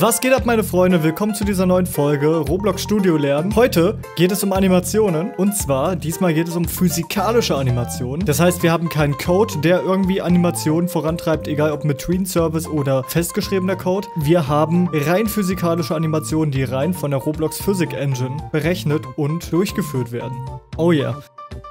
Was geht ab, meine Freunde? Willkommen zu dieser neuen Folge Roblox Studio lernen. Heute geht es um Animationen und zwar diesmal geht es um physikalische Animationen. Das heißt, wir haben keinen Code, der irgendwie Animationen vorantreibt, egal ob mit Tween Service oder festgeschriebener Code. Wir haben rein physikalische Animationen, die rein von der Roblox Physics Engine berechnet und durchgeführt werden. Oh yeah.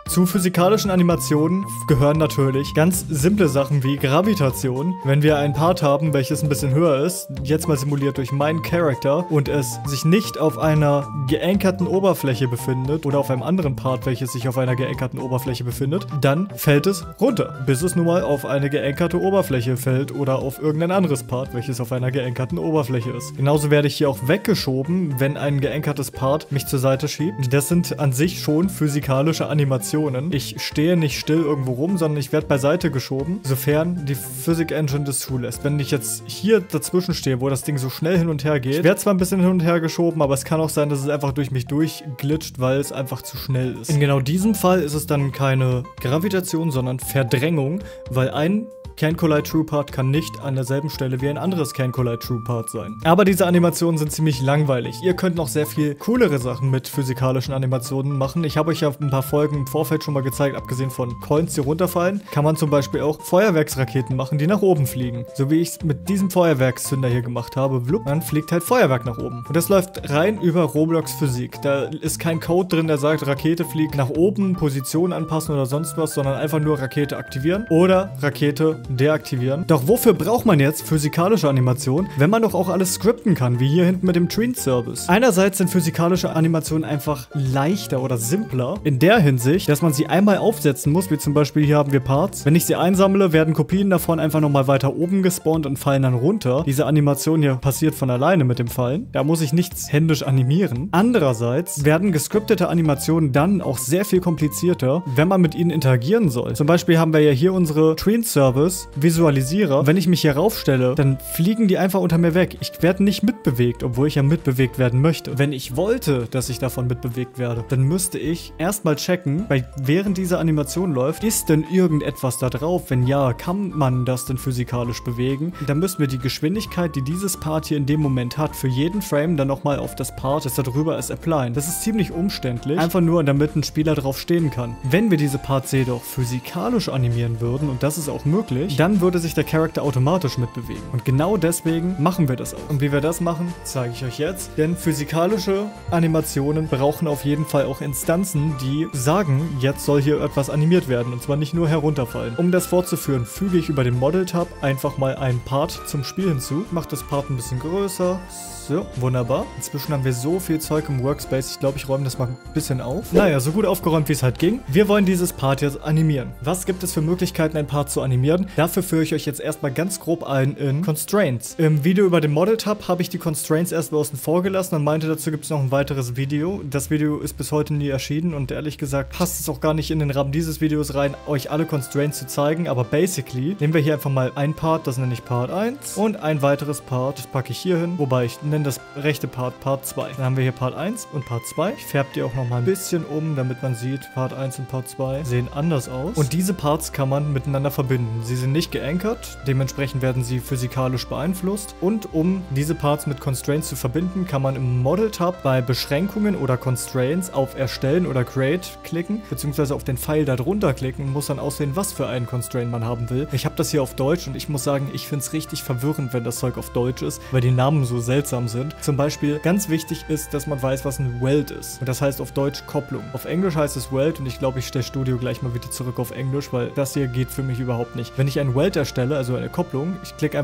Zu physikalischen Animationen gehören natürlich ganz simple Sachen wie Gravitation. Wenn wir ein Part haben, welches ein bisschen höher ist, jetzt mal simuliert durch meinen Charakter, und es sich nicht auf einer geankerten Oberfläche befindet oder auf einem anderen Part, welches sich auf einer geankerten Oberfläche befindet, dann fällt es runter, bis es nun mal auf eine geankerte Oberfläche fällt oder auf irgendein anderes Part, welches auf einer geankerten Oberfläche ist. Genauso werde ich hier auch weggeschoben, wenn ein geankertes Part mich zur Seite schiebt. Das sind an sich schon physikalische Animationen. Ich stehe nicht still irgendwo rum, sondern ich werde beiseite geschoben, sofern die Physics Engine das zulässt. Wenn ich jetzt hier dazwischen stehe, wo das Ding so schnell hin und her geht, ich werde zwar ein bisschen hin und her geschoben, aber es kann auch sein, dass es einfach durch mich durchglitscht, weil es einfach zu schnell ist. In genau diesem Fall ist es dann keine Gravitation, sondern Verdrängung, weil ein CanCollide True Part kann nicht an derselben Stelle wie ein anderes CanCollide True Part sein. Aber diese Animationen sind ziemlich langweilig. Ihr könnt noch sehr viel coolere Sachen mit physikalischen Animationen machen. Ich habe euch ja ein paar Folgen im Vorfeld schon mal gezeigt, abgesehen von Coins, die runterfallen, kann man zum Beispiel auch Feuerwerksraketen machen, die nach oben fliegen. So wie ich es mit diesem Feuerwerkszünder hier gemacht habe, blub, dann fliegt halt Feuerwerk nach oben. Und das läuft rein über Roblox Physik. Da ist kein Code drin, der sagt, Rakete fliegt nach oben, Position anpassen oder sonst was, sondern einfach nur Rakete aktivieren oder Rakete deaktivieren. Doch wofür braucht man jetzt physikalische Animationen, wenn man doch auch alles scripten kann, wie hier hinten mit dem Tween Service? Einerseits sind physikalische Animationen einfach leichter oder simpler in der Hinsicht, dass man sie einmal aufsetzen muss, wie zum Beispiel hier haben wir Parts. Wenn ich sie einsammle, werden Kopien davon einfach nochmal weiter oben gespawnt und fallen dann runter. Diese Animation hier passiert von alleine mit dem Fallen. Da muss ich nichts händisch animieren. Andererseits werden gescriptete Animationen dann auch sehr viel komplizierter, wenn man mit ihnen interagieren soll. Zum Beispiel haben wir ja hier unsere Tween Service Visualisierer. Wenn ich mich hier raufstelle, dann fliegen die einfach unter mir weg. Ich werde nicht mitbewegt, obwohl ich ja mitbewegt werden möchte. Wenn ich wollte, dass ich davon mitbewegt werde, dann müsste ich erstmal checken, weil während diese Animation läuft, ist denn irgendetwas da drauf? Wenn ja, kann man das denn physikalisch bewegen? Dann müssen wir die Geschwindigkeit, die dieses Part hier in dem Moment hat, für jeden Frame dann nochmal auf das Part, das da drüber ist, applyen. Das ist ziemlich umständlich, einfach nur damit ein Spieler drauf stehen kann. Wenn wir diese Parts jedoch physikalisch animieren würden, und das ist auch möglich, dann würde sich der Charakter automatisch mitbewegen. Und genau deswegen machen wir das auch. Und wie wir das machen, zeige ich euch jetzt. Denn physikalische Animationen brauchen auf jeden Fall auch Instanzen, die sagen, jetzt soll hier etwas animiert werden. Und zwar nicht nur herunterfallen. Um das fortzuführen, füge ich über den Model-Tab einfach mal einen Part zum Spiel hinzu. Mache das Part ein bisschen größer. So, wunderbar. Inzwischen haben wir so viel Zeug im Workspace. Ich glaube, ich räume das mal ein bisschen auf. Naja, so gut aufgeräumt, wie es halt ging. Wir wollen dieses Part jetzt animieren. Was gibt es für Möglichkeiten, ein Part zu animieren? Dafür führe ich euch jetzt erstmal ganz grob ein in Constraints. Im Video über den Model-Tab habe ich die Constraints erstmal außen vor gelassen und meinte, dazu gibt es noch ein weiteres Video. Das Video ist bis heute nie erschienen und ehrlich gesagt passt es auch gar nicht in den Rahmen dieses Videos rein, euch alle Constraints zu zeigen. Aber basically nehmen wir hier einfach mal ein Part, das nenne ich Part 1 und ein weiteres Part, das packe ich hier hin, wobei ich nenne das rechte Part Part 2. Dann haben wir hier Part 1 und Part 2. Ich färbe die auch nochmal ein bisschen um, damit man sieht, Part 1 und Part 2 sehen anders aus. Und diese Parts kann man miteinander verbinden. Sie sind nicht geankert, dementsprechend werden sie physikalisch beeinflusst, und um diese Parts mit Constraints zu verbinden, kann man im Model-Tab bei Beschränkungen oder Constraints auf Erstellen oder Create klicken, beziehungsweise auf den Pfeil darunter klicken und muss dann auswählen, was für einen Constraint man haben will. Ich habe das hier auf Deutsch und ich muss sagen, ich finde es richtig verwirrend, wenn das Zeug auf Deutsch ist, weil die Namen so seltsam sind. Zum Beispiel, ganz wichtig ist, dass man weiß, was ein Weld ist. Und das heißt auf Deutsch Kopplung. Auf Englisch heißt es Weld und ich glaube, ich stelle Studio gleich mal wieder zurück auf Englisch, weil das hier geht für mich überhaupt nicht. Wenn ich ein Weld erstelle, also eine Kopplung,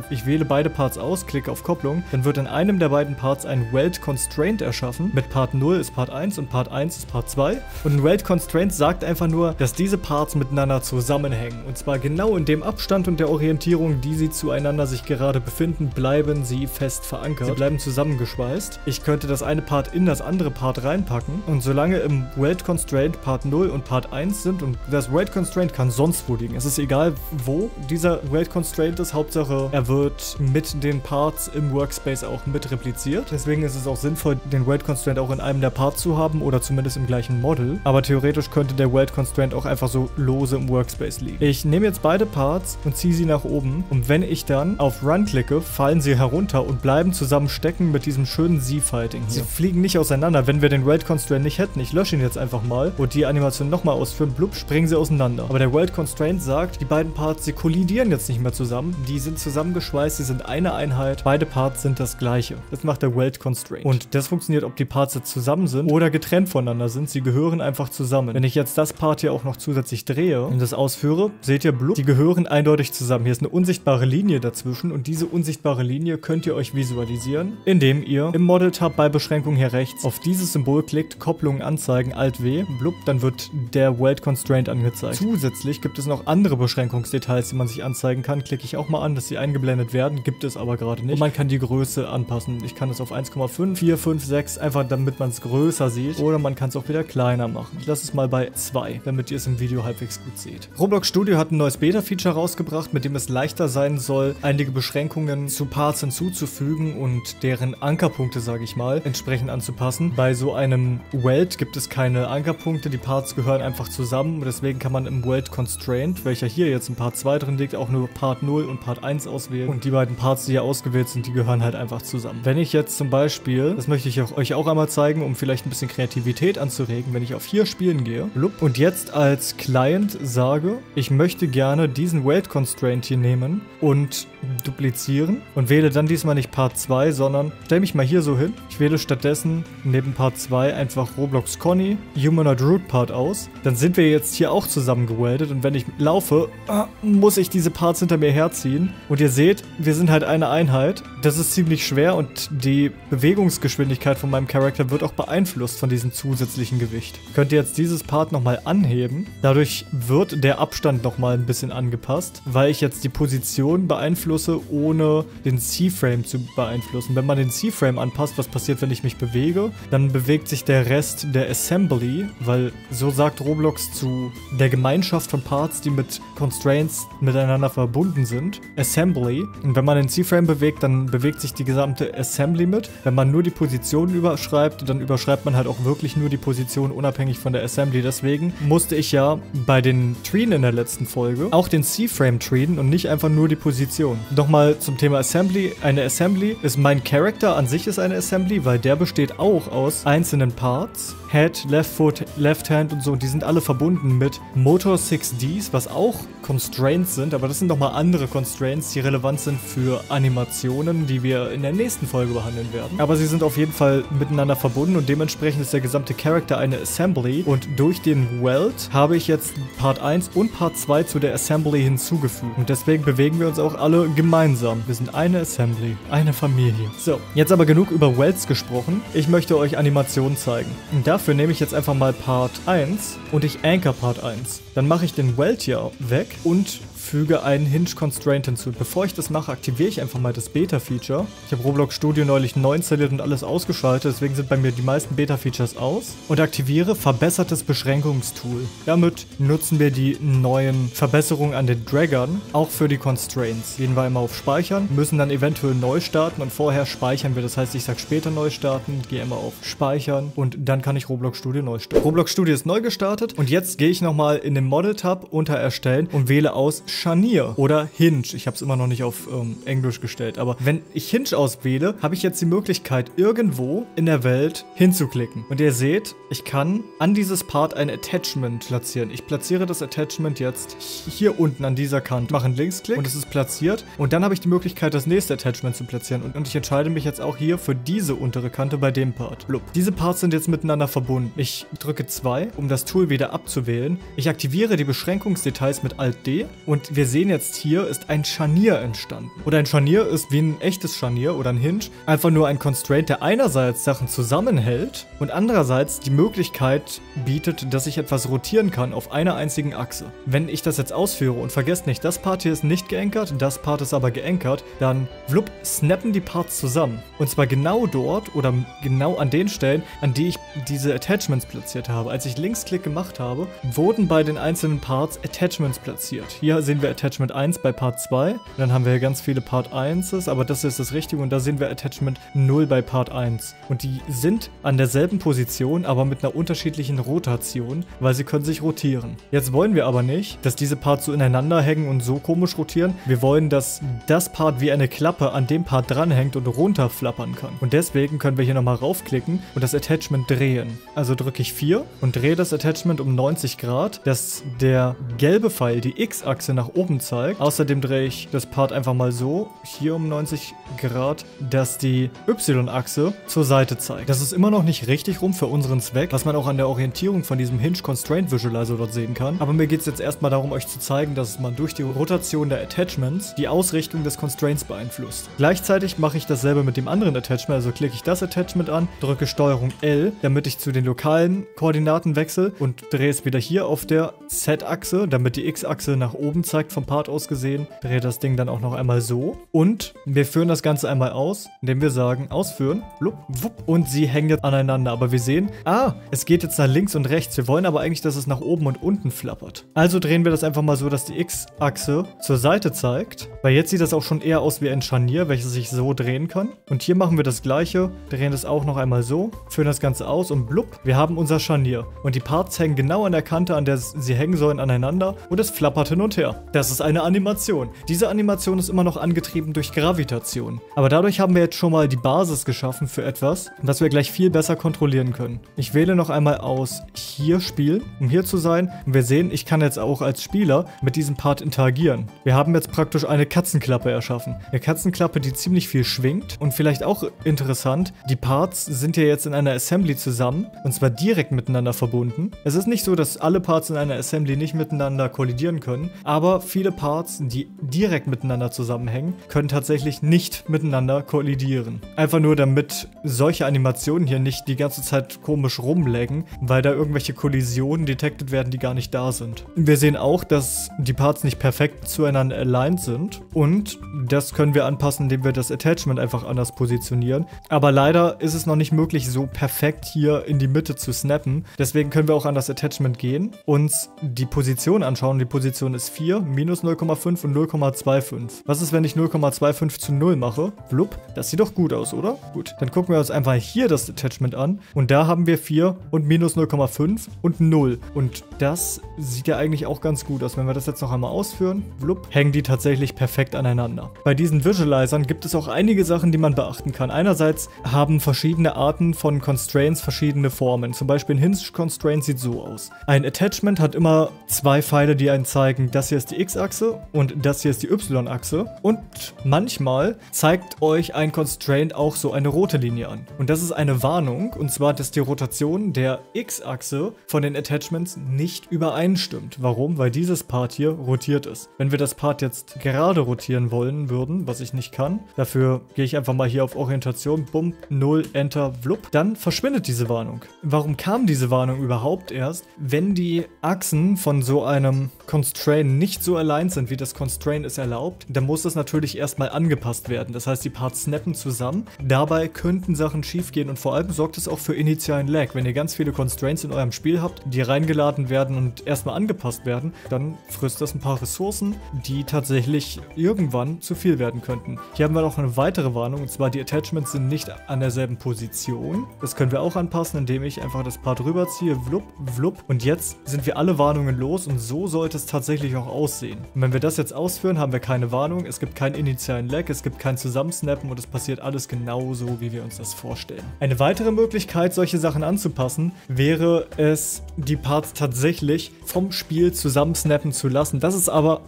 ich wähle beide Parts aus, klicke auf Kopplung, dann wird in einem der beiden Parts ein Weld Constraint erschaffen. Mit Part 0 ist Part 1 und Part 1 ist Part 2. Und ein Weld Constraint sagt einfach nur, dass diese Parts miteinander zusammenhängen. Und zwar genau in dem Abstand und der Orientierung, die sie zueinander sich gerade befinden, bleiben sie fest verankert. Sie bleiben zusammengeschweißt. Ich könnte das eine Part in das andere Part reinpacken. Und solange im Weld Constraint Part 0 und Part 1 sind, und das Weld Constraint kann sonst wo liegen, es ist egal wo, dieser Weld Constraint ist. Hauptsache, er wird mit den Parts im Workspace auch mit repliziert. Deswegen ist es auch sinnvoll, den Weld Constraint auch in einem der Parts zu haben oder zumindest im gleichen Model. Aber theoretisch könnte der Weld Constraint auch einfach so lose im Workspace liegen. Ich nehme jetzt beide Parts und ziehe sie nach oben. Und wenn ich dann auf Run klicke, fallen sie herunter und bleiben zusammen stecken mit diesem schönen Z-Fighting. Sie fliegen nicht auseinander. Wenn wir den Weld Constraint nicht hätten, ich lösche ihn jetzt einfach mal und die Animation nochmal ausführen, blub, springen sie auseinander. Aber der Weld Constraint sagt, die beiden Parts, sie kollidieren jetzt nicht mehr zusammen. Die sind zusammengeschweißt, sie sind eine Einheit. Beide Parts sind das gleiche. Das macht der Weld Constraint. Und das funktioniert, ob die Parts jetzt zusammen sind oder getrennt voneinander sind. Sie gehören einfach zusammen. Wenn ich jetzt das Part hier auch noch zusätzlich drehe und das ausführe, seht ihr, blub, die gehören eindeutig zusammen. Hier ist eine unsichtbare Linie dazwischen und diese unsichtbare Linie könnt ihr euch visualisieren, indem ihr im Model-Tab bei Beschränkung hier rechts auf dieses Symbol klickt, Kopplungen anzeigen, Alt-W, blub, dann wird der Weld Constraint angezeigt. Zusätzlich gibt es noch andere Beschränkungsdetails, die man sich anzeigen kann. Klicke ich auch mal an, dass sie eingeblendet werden, gibt es aber gerade nicht. Und man kann die Größe anpassen. Ich kann es auf 1,5, 4, 5, 6, einfach damit man es größer sieht. Oder man kann es auch wieder kleiner machen. Ich lasse es mal bei 2, damit ihr es im Video halbwegs gut seht. Roblox Studio hat ein neues Beta-Feature rausgebracht, mit dem es leichter sein soll, einige Beschränkungen zu Parts hinzuzufügen und deren Ankerpunkte, sage ich mal, entsprechend anzupassen. Bei so einem Weld gibt es keine Ankerpunkte, die Parts gehören einfach zusammen und deswegen kann man im Weld Constraint, welcher hier jetzt in Part 2 drin liegt, auch nur Part 0 und Part 1 auswählen und die beiden Parts, die hier ausgewählt sind, die gehören halt einfach zusammen. Wenn ich jetzt zum Beispiel, das möchte ich euch auch einmal zeigen, um vielleicht ein bisschen Kreativität anzuregen, wenn ich auf hier Spielen gehe, blub, und jetzt als Client sage, ich möchte gerne diesen Weld Constraint hier nehmen und duplizieren und wähle dann diesmal nicht Part 2, sondern stelle mich mal hier so hin. Ich wähle stattdessen neben Part 2 einfach Roblox Conny, Humanoid Root Part aus. Dann sind wir jetzt hier auch zusammen geweldet und wenn ich laufe, muss ich diese Parts hinter mir herziehen. Und ihr seht, wir sind halt eine Einheit. Das ist ziemlich schwer und die Bewegungsgeschwindigkeit von meinem Charakter wird auch beeinflusst von diesem zusätzlichen Gewicht. Könnt ihr jetzt dieses Part nochmal anheben. Dadurch wird der Abstand nochmal ein bisschen angepasst, weil ich jetzt die Position beeinflusse, ohne den C-Frame zu beeinflussen. Wenn man den C-Frame anpasst, was passiert, wenn ich mich bewege? Dann bewegt sich der Rest der Assembly, weil so sagt Roblox zu der Gemeinschaft von Parts, die mit Constraints miteinander verbunden sind. Assembly. Und wenn man den C-Frame bewegt, dann bewegt sich die gesamte Assembly mit. Wenn man nur die Position überschreibt, dann überschreibt man halt auch wirklich nur die Position unabhängig von der Assembly. Deswegen musste ich ja bei den Treen in der letzten Folge auch den C-Frame treen und nicht einfach nur die Position. Nochmal zum Thema Assembly. Eine Assembly ist mein Character an sich ist eine Assembly, weil der besteht auch aus einzelnen Parts. Head, Left Foot, Left Hand und so. Und die sind alle verbunden mit Motor 6Ds, was auch Constraints sind. Aber das sind nochmal andere Constraints, die relevant sind für Animationen, die wir in der nächsten Folge behandeln werden. Aber sie sind auf jeden Fall miteinander verbunden und dementsprechend ist der gesamte Character eine Assembly. Und durch den Weld habe ich jetzt Part 1 und Part 2 zu der Assembly hinzugefügt. Und deswegen bewegen wir uns auch alle gemeinsam. Wir sind eine Assembly, eine Familie. So, jetzt aber genug über Welds gesprochen. Ich möchte euch Animationen zeigen. Und dafür nehme ich jetzt einfach mal Part 1 und ich anchor Part 1. Dann mache ich den Weld hier weg und füge einen Hinge Constraint hinzu. Bevor ich das mache, aktiviere ich einfach mal das Beta-Feature. Ich habe Roblox Studio neulich neu installiert und alles ausgeschaltet, deswegen sind bei mir die meisten Beta-Features aus. Und aktiviere verbessertes Beschränkungstool. Damit nutzen wir die neuen Verbesserungen an den Draggern, auch für die Constraints. Gehen wir einmal auf Speichern, müssen dann eventuell neu starten und vorher speichern wir. Das heißt, ich sage später neu starten, gehe immer auf Speichern und dann kann ich Roblox Studio neu starten. Roblox Studio ist neu gestartet und jetzt gehe ich nochmal in den Model-Tab unter Erstellen und wähle aus Scharnier oder Hinge. Ich habe es immer noch nicht auf Englisch gestellt, aber wenn ich Hinge auswähle, habe ich jetzt die Möglichkeit, irgendwo in der Welt hinzuklicken. Und ihr seht, ich kann an dieses Part ein Attachment platzieren. Ich platziere das Attachment jetzt hier unten an dieser Kante. Mache einen Linksklick und es ist platziert. Und dann habe ich die Möglichkeit, das nächste Attachment zu platzieren. Und ich entscheide mich jetzt auch hier für diese untere Kante bei dem Part. Blub. Diese Parts sind jetzt miteinander verbunden. Ich drücke 2, um das Tool wieder abzuwählen. Ich aktiviere die Beschränkungsdetails mit Alt-D und wir sehen jetzt hier, ist ein Scharnier entstanden. Oder ein Scharnier ist wie ein echtes Scharnier oder ein Hinge. Einfach nur ein Constraint, der einerseits Sachen zusammenhält und andererseits die Möglichkeit bietet, dass ich etwas rotieren kann auf einer einzigen Achse. Wenn ich das jetzt ausführe und vergesst nicht, das Part hier ist nicht geankert, das Part ist aber geankert, dann blub, snappen die Parts zusammen. Und zwar genau dort oder genau an den Stellen, an die ich diese Attachments platziert habe. Als ich Linksklick gemacht habe, wurden bei den einzelnen Parts Attachments platziert. Hier sehen sehen wir Attachment 1 bei Part 2. Und dann haben wir hier ganz viele Part 1s, aber das ist das Richtige. Und da sehen wir Attachment 0 bei Part 1. Und die sind an derselben Position, aber mit einer unterschiedlichen Rotation, weil sie können sich rotieren. Jetzt wollen wir aber nicht, dass diese Parts so ineinander hängen und so komisch rotieren. Wir wollen, dass das Part wie eine Klappe an dem Part dranhängt und runterflappern kann. Und deswegen können wir hier nochmal raufklicken und das Attachment drehen. Also drücke ich 4 und drehe das Attachment um 90 Grad, dass der gelbe Pfeil die X-Achse nach oben zeigt. Außerdem drehe ich das Part einfach mal so, hier um 90 Grad, dass die Y-Achse zur Seite zeigt. Das ist immer noch nicht richtig rum für unseren Zweck, was man auch an der Orientierung von diesem Hinge Constraint Visualizer dort sehen kann. Aber mir geht es jetzt erstmal darum, euch zu zeigen, dass man durch die Rotation der Attachments die Ausrichtung des Constraints beeinflusst. Gleichzeitig mache ich dasselbe mit dem anderen Attachment, also klicke ich das Attachment an, drücke STRG L, damit ich zu den lokalen Koordinaten wechsle und drehe es wieder hier auf der Z-Achse, damit die X-Achse nach oben zeigt vom Part aus gesehen. Drehe das Ding dann auch noch einmal so und wir führen das Ganze einmal aus, indem wir sagen ausführen, blub, wupp, und sie hängen jetzt aneinander, aber wir sehen, es geht jetzt nach links und rechts. Wir wollen aber eigentlich, dass es nach oben und unten flappert. Also drehen wir das einfach mal so, dass die X-Achse zur Seite zeigt, weil jetzt sieht das auch schon eher aus wie ein Scharnier, welches ich so drehen kann. Und hier machen wir das Gleiche, drehen das auch noch einmal so, führen das Ganze aus und blub, wir haben unser Scharnier. Und die Parts hängen genau an der Kante, an der sie hängen sollen, aneinander und es flappert hin und her. Das ist eine Animation. Diese Animation ist immer noch angetrieben durch Gravitation. Aber dadurch haben wir jetzt schon mal die Basis geschaffen für etwas, was wir gleich viel besser kontrollieren können. Ich wähle noch einmal aus hier spielen, um hier zu sein. Und wir sehen, ich kann jetzt auch als Spieler mit diesem Part interagieren. Wir haben jetzt praktisch eine Katzenklappe erschaffen. Eine Katzenklappe, die ziemlich viel schwingt und vielleicht auch interessant, die Parts sind ja jetzt in einer Assembly zusammen und zwar direkt miteinander verbunden. Es ist nicht so, dass alle Parts in einer Assembly nicht miteinander kollidieren können, aber viele Parts, die direkt miteinander zusammenhängen, können tatsächlich nicht miteinander kollidieren. Einfach nur, damit solche Animationen hier nicht die ganze Zeit komisch rumlaggen, weil da irgendwelche Kollisionen detected werden, die gar nicht da sind. Wir sehen auch, dass die Parts nicht perfekt zueinander aligned sind und das können wir anpassen, indem wir das Attachment einfach anders positionieren. Aber leider ist es noch nicht möglich, so perfekt hier in die Mitte zu snappen. Deswegen können wir auch an das Attachment gehen, uns die Position anschauen. Die Position ist 4, minus 0,5 und 0,25. Was ist, wenn ich 0,25 zu 0 mache? Blub, das sieht doch gut aus, oder? Gut, dann gucken wir uns einfach hier das Attachment an und da haben wir 4 und minus 0,5 und 0. Und das sieht ja eigentlich auch ganz gut aus. Wenn wir das jetzt noch einmal ausführen, blub, hängen die tatsächlich perfekt aneinander. Bei diesen Visualizern gibt es auch einige Sachen, die man beachten kann. Einerseits haben verschiedene Arten von Constraints verschiedene Formen. Zum Beispiel ein Hinge Constraint sieht so aus. Ein Attachment hat immer zwei Pfeile, die einen zeigen, das hier ist die X-Achse und das hier ist die Y-Achse. Und manchmal zeigt euch ein Constraint auch so eine rote Linie an. Und das ist eine Warnung, und zwar, dass die Rotation der X-Achse von den Attachments nicht übereinstimmt. Warum? Weil dieses Part hier rotiert ist. Wenn wir das Part jetzt gerade rotieren wollen würden, was ich nicht kann, dafür gehe ich einfach mal hier auf Orientation, bumm, 0, Enter, blub, dann verschwindet diese Warnung. Warum kam diese Warnung überhaupt erst, wenn die Achsen von so einem Constraint nicht so allein sind, wie das Constraint es erlaubt? Dann muss das natürlich erstmal angepasst werden. Das heißt, die Parts snappen zusammen. Dabei könnten Sachen schief gehen und vor allem sorgt es auch für initialen Lag. Wenn ihr ganz viele Constraints in eurem Spiel habt, die reingeladen werden und erstmal angepasst werden, dann frisst das ein paar Ressourcen, die tatsächlich irgendwann zu viel werden könnten. Hier haben wir noch eine weitere Warnung, und zwar die Attachments sind nicht an derselben Position. Das können wir auch anpassen, indem ich einfach das Part rüberziehe, blub, blub. Und jetzt sind wir alle Warnungen los und so sollte es tatsächlich auch aussehen. Und wenn wir das jetzt ausführen, haben wir keine Warnung, es gibt keinen initialen Lag, es gibt kein Zusammensnappen und es passiert alles genauso, wie wir uns das vorstellen. Eine weitere Möglichkeit, solche Sachen anzupassen, wäre es, die Parts tatsächlich vom Spiel zusammensnappen zu lassen. Das ist aber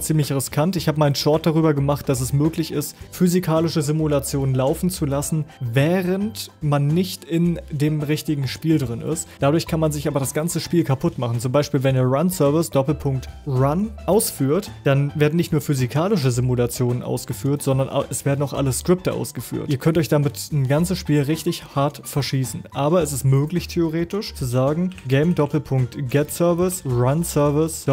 ziemlich riskant. Ich habe meinen Short darüber gemacht, dass es möglich ist, physikalische Simulationen laufen zu lassen, während man nicht in dem richtigen Spiel drin ist. Dadurch kann man sich aber das ganze Spiel kaputt machen. Zum Beispiel, wenn ihr RunService _run ausführt, dann werden nicht nur physikalische Simulationen ausgeführt, sondern es werden auch alle Skripte ausgeführt. Ihr könnt euch damit ein ganzes Spiel richtig hart verschießen. Aber es ist möglich, theoretisch, zu sagen, Game .getService, RunService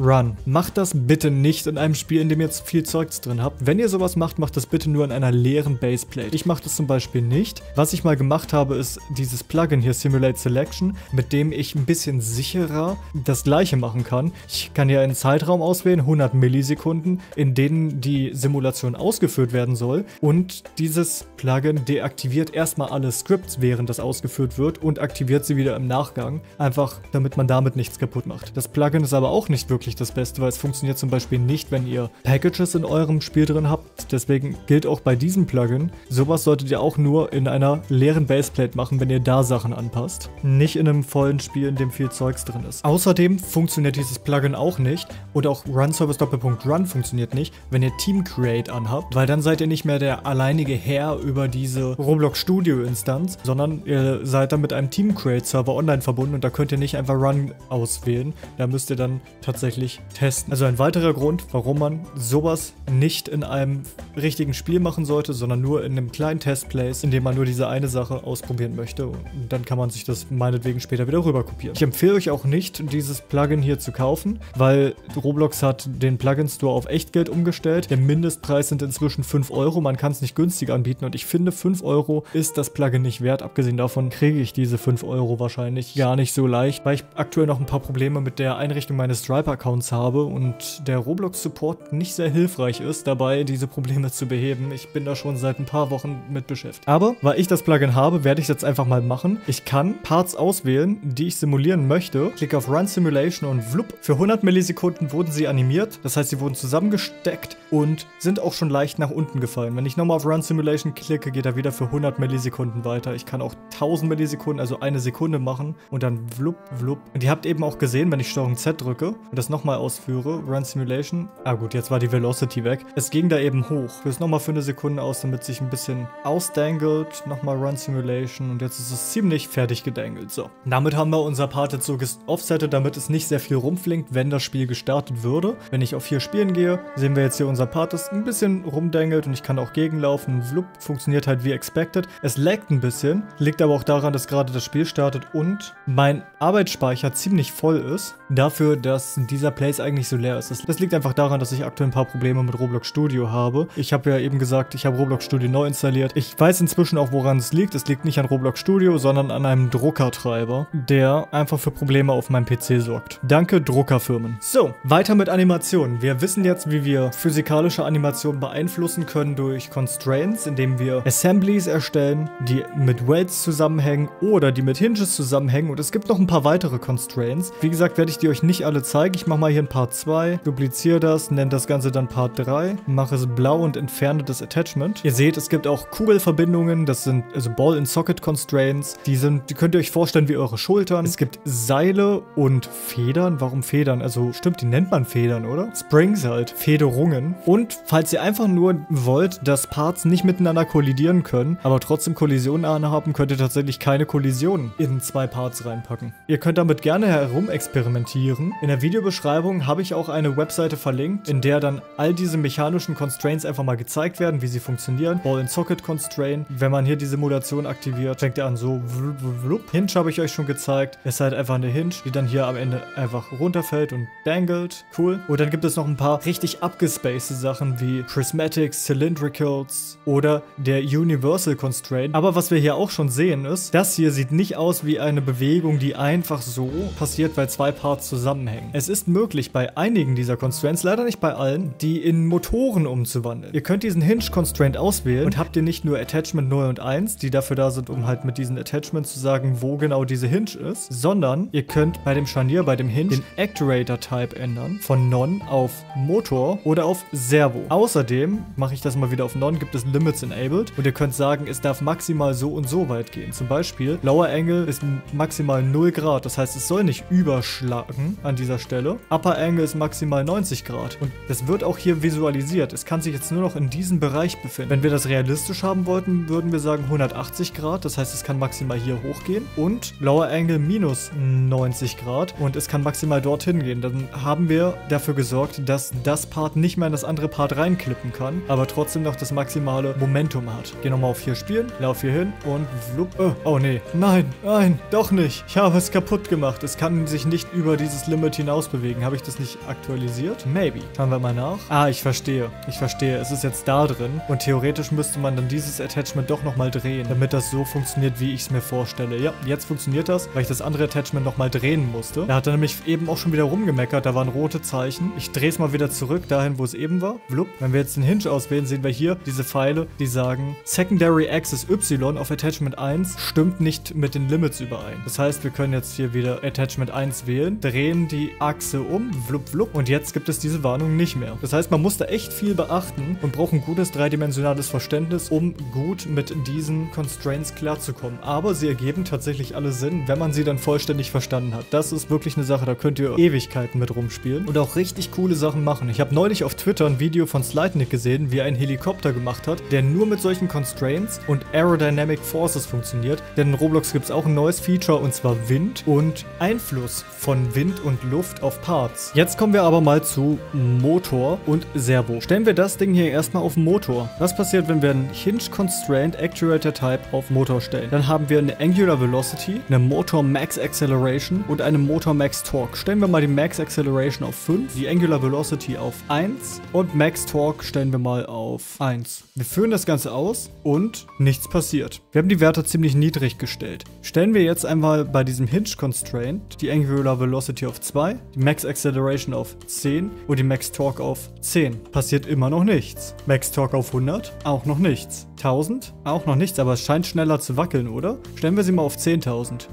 .run. Macht das bitte nicht in einem Spiel, in dem ihr jetzt viel Zeugs drin habt. Wenn ihr sowas macht, macht das bitte nur in einer leeren Baseplate. Ich mache das zum Beispiel nicht. Was ich mal gemacht habe, ist dieses Plugin hier, Simulate Selection, mit dem ich ein bisschen sicherer das Gleiche machen kann. Ich kann ja in Simulate Zeitraum auswählen, 100 Millisekunden, in denen die Simulation ausgeführt werden soll, und dieses Plugin deaktiviert erstmal alle Scripts, während das ausgeführt wird, und aktiviert sie wieder im Nachgang, einfach damit man damit nichts kaputt macht. Das Plugin ist aber auch nicht wirklich das Beste, weil es funktioniert zum Beispiel nicht, wenn ihr Packages in eurem Spiel drin habt, deswegen gilt auch bei diesem Plugin, sowas solltet ihr auch nur in einer leeren Baseplate machen, wenn ihr da Sachen anpasst, nicht in einem vollen Spiel, in dem viel Zeugs drin ist. Außerdem funktioniert dieses Plugin auch nicht, und auch RunService.run funktioniert nicht, wenn ihr Team Create anhabt, weil dann seid ihr nicht mehr der alleinige Herr über diese Roblox Studio Instanz, sondern ihr seid dann mit einem Team Create Server online verbunden, und da könnt ihr nicht einfach Run auswählen, da müsst ihr dann tatsächlich testen. Also ein weiterer Grund, warum man sowas nicht in einem richtigen Spiel machen sollte, sondern nur in einem kleinen Testplace, in dem man nur diese eine Sache ausprobieren möchte, und dann kann man sich das meinetwegen später wieder rüber kopieren. Ich empfehle euch auch nicht, dieses Plugin hier zu kaufen, weil Roblox hat den Plugin Store auf Echtgeld umgestellt. Der Mindestpreis sind inzwischen 5 Euro, man kann es nicht günstig anbieten, und ich finde, 5 Euro ist das Plugin nicht wert. Abgesehen davon kriege ich diese 5 Euro wahrscheinlich gar nicht so leicht, weil ich aktuell noch ein paar Probleme mit der Einrichtung meines Stripe-Accounts habe und der Roblox-Support nicht sehr hilfreich ist dabei, diese Probleme zu beheben. Ich bin da schon seit ein paar Wochen mit beschäftigt. Aber weil ich das Plugin habe, werde ich es jetzt einfach mal machen. Ich kann Parts auswählen, die ich simulieren möchte, klicke auf Run Simulation und wlupp, für 100 Millisekunden wurden sie animiert, das heißt, sie wurden zusammengesteckt und sind auch schon leicht nach unten gefallen. Wenn ich nochmal auf Run Simulation klicke, geht er wieder für 100 Millisekunden weiter. Ich kann auch 1000 Millisekunden, also eine Sekunde machen, und dann wlupp, wlupp. Und ihr habt eben auch gesehen, wenn ich Steuerung Z drücke und das nochmal ausführe, Run Simulation, ah gut, jetzt war die Velocity weg. Es ging da eben hoch. Ich führe es nochmal für eine Sekunde aus, damit sich ein bisschen ausdangelt, nochmal Run Simulation, und jetzt ist es ziemlich fertig gedangelt. So, damit haben wir unser Part jetzt so offsettet, damit es nicht sehr viel rumflinkt, wenn das Spiel gestartet würde. Wenn ich auf hier Spielen gehe, sehen wir jetzt hier, unser Part ist ein bisschen rumdangelt und ich kann auch gegenlaufen. Flup, funktioniert halt wie expected. Es laggt ein bisschen, liegt aber auch daran, dass gerade das Spiel startet und mein Arbeitsspeicher ziemlich voll ist, dafür, dass dieser Place eigentlich so leer ist. Das liegt einfach daran, dass ich aktuell ein paar Probleme mit Roblox Studio habe. Ich habe ja eben gesagt, ich habe Roblox Studio neu installiert. Ich weiß inzwischen auch, woran es liegt. Es liegt nicht an Roblox Studio, sondern an einem Druckertreiber, der einfach für Probleme auf meinem PC sorgt. Danke, Druckerfirmen. So, weiter mit Animationen. Wir wissen jetzt, wie wir physikalische Animationen beeinflussen können durch Constraints, indem wir Assemblies erstellen, die mit Welds zusammenhängen oder die mit Hinges zusammenhängen. Und es gibt noch ein paar weitere Constraints. Wie gesagt, werde ich die euch nicht alle zeigen. Ich mache mal hier ein Part 2, dupliziere das, nenne das Ganze dann Part 3, mache es blau und entferne das Attachment. Ihr seht, es gibt auch Kugelverbindungen, das sind also Ball-and-Socket Constraints. Die könnt ihr euch vorstellen wie eure Schultern. Es gibt Seile und Federn. Warum Federn? Also stimmt, die nennt man Federn, oder? Springs halt. Federungen. Und falls ihr einfach nur wollt, dass Parts nicht miteinander kollidieren können, aber trotzdem Kollisionen haben, könnt ihr tatsächlich keine Kollisionen in zwei Parts reinpacken. Ihr könnt damit gerne herumexperimentieren. In der Videobeschreibung habe ich auch eine Webseite verlinkt, in der dann all diese mechanischen Constraints einfach mal gezeigt werden, wie sie funktionieren. Ball-and-Socket Constraint. Wenn man hier die Simulation aktiviert, fängt er an so blub, blub, blub. Hinge habe ich euch schon gezeigt. Es ist halt einfach eine Hinge, die dann hier am Ende einfach runterfällt und dangelt. Cool. Und dann gibt es noch ein paar richtig abgespacede Sachen wie Prismatic, Cylindricals oder der Universal Constraint. Aber was wir hier auch schon sehen ist, das hier sieht nicht aus wie eine Bewegung, die einfach so passiert, weil zwei Parts zusammenhängen. Es ist möglich, bei einigen dieser Constraints, leider nicht bei allen, die in Motoren umzuwandeln. Ihr könnt diesen Hinge Constraint auswählen und habt ihr nicht nur Attachment 0 und 1, die dafür da sind, um halt mit diesen Attachments zu sagen, wo genau diese Hinge ist, sondern ihr könnt bei dem Scharnier, bei dem Hinge, den Actuator-Type ändern, von Non auf Motor oder auf Servo. Außerdem, mache ich das mal wieder auf Non, gibt es Limits Enabled und ihr könnt sagen, es darf maximal so und so weit gehen. Zum Beispiel, Lower Angle ist maximal 0 Grad, das heißt, es soll nicht überschlagen an dieser Stelle. Upper Angle ist maximal 90 Grad und das wird auch hier visualisiert. Es kann sich jetzt nur noch in diesem Bereich befinden. Wenn wir das realistisch haben wollten, würden wir sagen 180 Grad, das heißt, es kann maximal hier hochgehen und Lower Angle minus 90 Grad und es kann maximal dorthin gehen. Dann haben wir dafür gesorgt, dass das Part nicht mehr in das andere Part reinklippen kann, aber trotzdem noch das maximale Momentum hat. Geh nochmal auf hier spielen, lauf hier hin und flupp, Oh nee. Nein, nein, doch nicht. Ich habe es kaputt gemacht. Es kann sich nicht über dieses Limit hinaus bewegen. Habe ich das nicht aktualisiert? Maybe. Schauen wir mal nach. Ah, ich verstehe. Ich verstehe. Es ist jetzt da drin. Und theoretisch müsste man dann dieses Attachment doch nochmal drehen, damit das so funktioniert, wie ich es mir vorstelle. Ja, jetzt funktioniert das, weil ich das andere Attachment nochmal drehen musste. Da hat er nämlich eben auch schon wieder rumgemeckert. Da waren rote Zeichen. Ich drehe es mal wieder zurück, dahin, wo es eben war. Blub. Wenn wir jetzt den Hinge auswählen, sehen wir hier diese Pfeile, die sagen, Secondary Axis Y auf Attachment 1 stimmt nicht mit den Limits überein. Das heißt, wir können jetzt hier wieder Attachment 1 wählen, drehen die Achse um, blub, blub, und jetzt gibt es diese Warnung nicht mehr. Das heißt, man muss da echt viel beachten und braucht ein gutes dreidimensionales Verständnis, um gut mit diesen Constraints klarzukommen. Aber sie ergeben tatsächlich alle Sinn, wenn man sie dann vollständig verstanden hat. Das ist wirklich eine Sache, da könnt ihr Ewigkeiten mit rumspielen und auch richtig coole Sachen machen. Ich habe neulich auf Twitter ein Video von Slidenick gesehen, wie er einen Helikopter gemacht hat, der nur mit solchen Constraints und Aerodynamic Forces funktioniert. Denn in Roblox gibt es auch ein neues Feature, und zwar Wind und Einfluss von Wind und Luft auf Parts. Jetzt kommen wir aber mal zu Motor und Servo. Stellen wir das Ding hier erstmal auf Motor. Was passiert, wenn wir einen Hinge Constraint Actuator Type auf Motor stellen? Dann haben wir eine Angular Velocity, eine Motor Max Acceleration und eine Motor Max Torque. Stellen wir mal die Max Acceleration auf 5, die Angular Velocity auf 1 und Max Torque stellen wir mal auf 1. Wir führen das Ganze aus und nichts passiert. Wir haben die Werte ziemlich niedrig gestellt. Stellen wir jetzt einmal bei diesem Hinge Constraint die Angular Velocity auf 2, die Max Acceleration auf 10 und die Max Torque auf 10. Passiert immer noch nichts. Max Torque auf 100, auch noch nichts. 1000, auch noch nichts, aber es scheint schneller zu wackeln, oder? Stellen wir sie mal auf 10.000.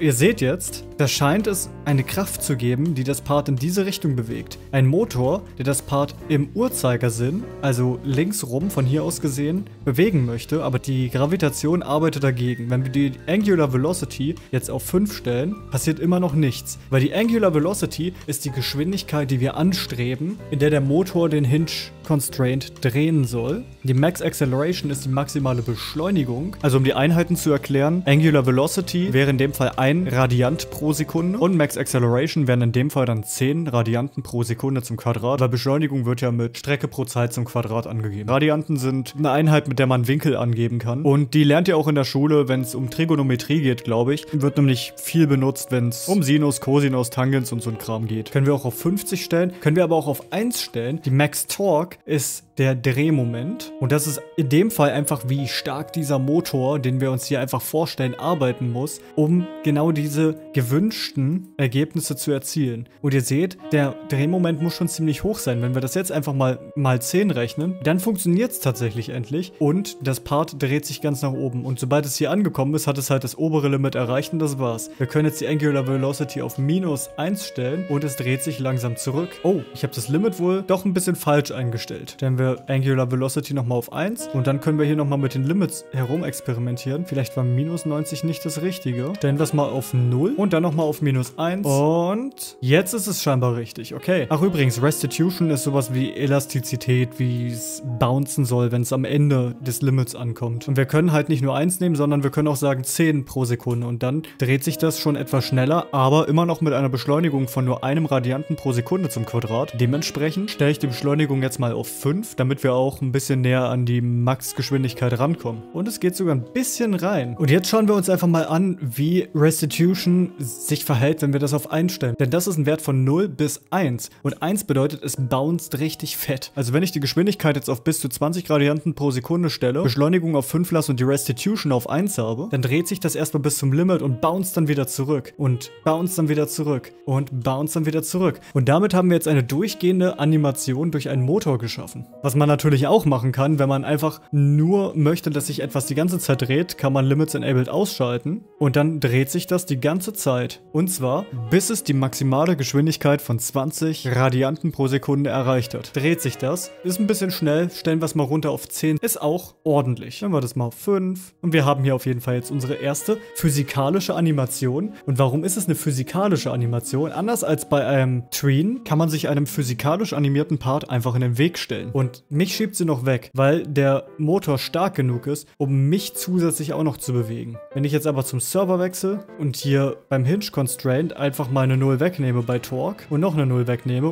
Ihr seht jetzt, da scheint es eine Kraft zu geben, die das Part in diese Richtung bewegt. Ein Motor, der das Part im Uhrzeigersinn, also links rum von hier aus gesehen, bewegen möchte, aber die Gravitation arbeitet dagegen. Wenn wir die Angular Velocity jetzt auf 5 stellen, passiert immer noch nichts, weil die Angular Velocity ist die Geschwindigkeit, die wir anstreben, in der der Motor den Hinge Constraint drehen soll. Die Max Acceleration ist die maximale Beschleunigung. Also um die Einheiten zu erklären, Angular Velocity wäre in dem Fall 1 Radiant pro Sekunde und Max Acceleration wären in dem Fall dann 10 Radianten pro Sekunde zum Quadrat, weil Beschleunigung wird ja mit Strecke pro Zeit zum Quadrat angegeben. Radianten sind eine Einheit, mit der man Winkel angeben kann, und die lernt ihr auch in der Schule, wenn es um Trigonometrie geht, glaube ich. Wird nämlich viel benutzt, wenn es um Sinus, Cosinus, Tangens und so ein Kram geht. Können wir auch auf 50 stellen, können wir aber auch auf 1 stellen. Die Max Torque ist der Drehmoment. Und das ist in dem Fall einfach, wie stark dieser Motor, den wir uns hier einfach vorstellen, arbeiten muss, um genau diese gewünschten Ergebnisse zu erzielen. Und ihr seht, der Drehmoment muss schon ziemlich hoch sein. Wenn wir das jetzt einfach mal 10 rechnen, dann funktioniert es tatsächlich endlich und das Part dreht sich ganz nach oben. Und sobald es hier angekommen ist, hat es halt das obere Limit erreicht und das war's. Wir können jetzt die Angular Velocity auf -1 stellen und es dreht sich langsam zurück. Oh, ich habe das Limit wohl doch ein bisschen falsch eingestellt. Stellen wir Angular Velocity nochmal auf 1 und dann können wir hier nochmal mit den Limits herum experimentieren. Vielleicht war -90 nicht das Richtige. Stellen wir es mal auf 0 und dann nochmal auf -1 und jetzt ist es scheinbar richtig. Okay. Ach übrigens, Restitution ist sowas wie Elastizität, wie es bouncen soll, wenn es am Ende des Limits ankommt. Und wir können halt nicht nur 1 nehmen, sondern wir können auch sagen 10 pro Sekunde und dann dreht sich das schon etwas schneller, aber immer noch mit einer Beschleunigung von nur einem Radianten pro Sekunde zum Quadrat. Dementsprechend stelle ich die Beschleunigung jetzt mal auf 5, damit wir auch ein bisschen näher an die Max-Geschwindigkeit rankommen. Und es geht sogar ein bisschen rein. Und jetzt schauen wir uns einfach mal an, wie Restitution sich verhält, wenn wir das auf 1 stellen. Denn das ist ein Wert von 0 bis 1. Und 1 bedeutet, es bounced richtig fett. Also wenn ich die Geschwindigkeit jetzt auf bis zu 20 Gradienten pro Sekunde stelle, Beschleunigung auf 5 lasse und die Restitution auf 1 habe, dann dreht sich das erstmal bis zum Limit und bounced dann wieder zurück. Und bounced dann wieder zurück. Und bounced dann wieder zurück. Und damit haben wir jetzt eine durchgehende Animation durch einen Motor geschaffen. Was man natürlich auch machen kann, wenn man einfach nur möchte, dass sich etwas die ganze Zeit dreht, kann man Limits Enabled ausschalten und dann dreht sich das die ganze Zeit. Und zwar, bis es die maximale Geschwindigkeit von 20 Radianten pro Sekunde erreicht hat. Dreht sich das, ist ein bisschen schnell, stellen wir es mal runter auf 10, ist auch ordentlich. Stellen wir das mal auf 5 und wir haben hier auf jeden Fall jetzt unsere erste physikalische Animation. Und warum ist es eine physikalische Animation? Anders als bei einem Tween kann man sich einem physikalisch animierten Part einfach in den Weg stellen. Und mich schiebt sie noch weg, weil der Motor stark genug ist, um mich zusätzlich auch noch zu bewegen. Wenn ich jetzt aber zum Server wechsle und hier beim Hinge Constraint einfach mal eine 0 wegnehme bei Torque und noch eine 0 wegnehme,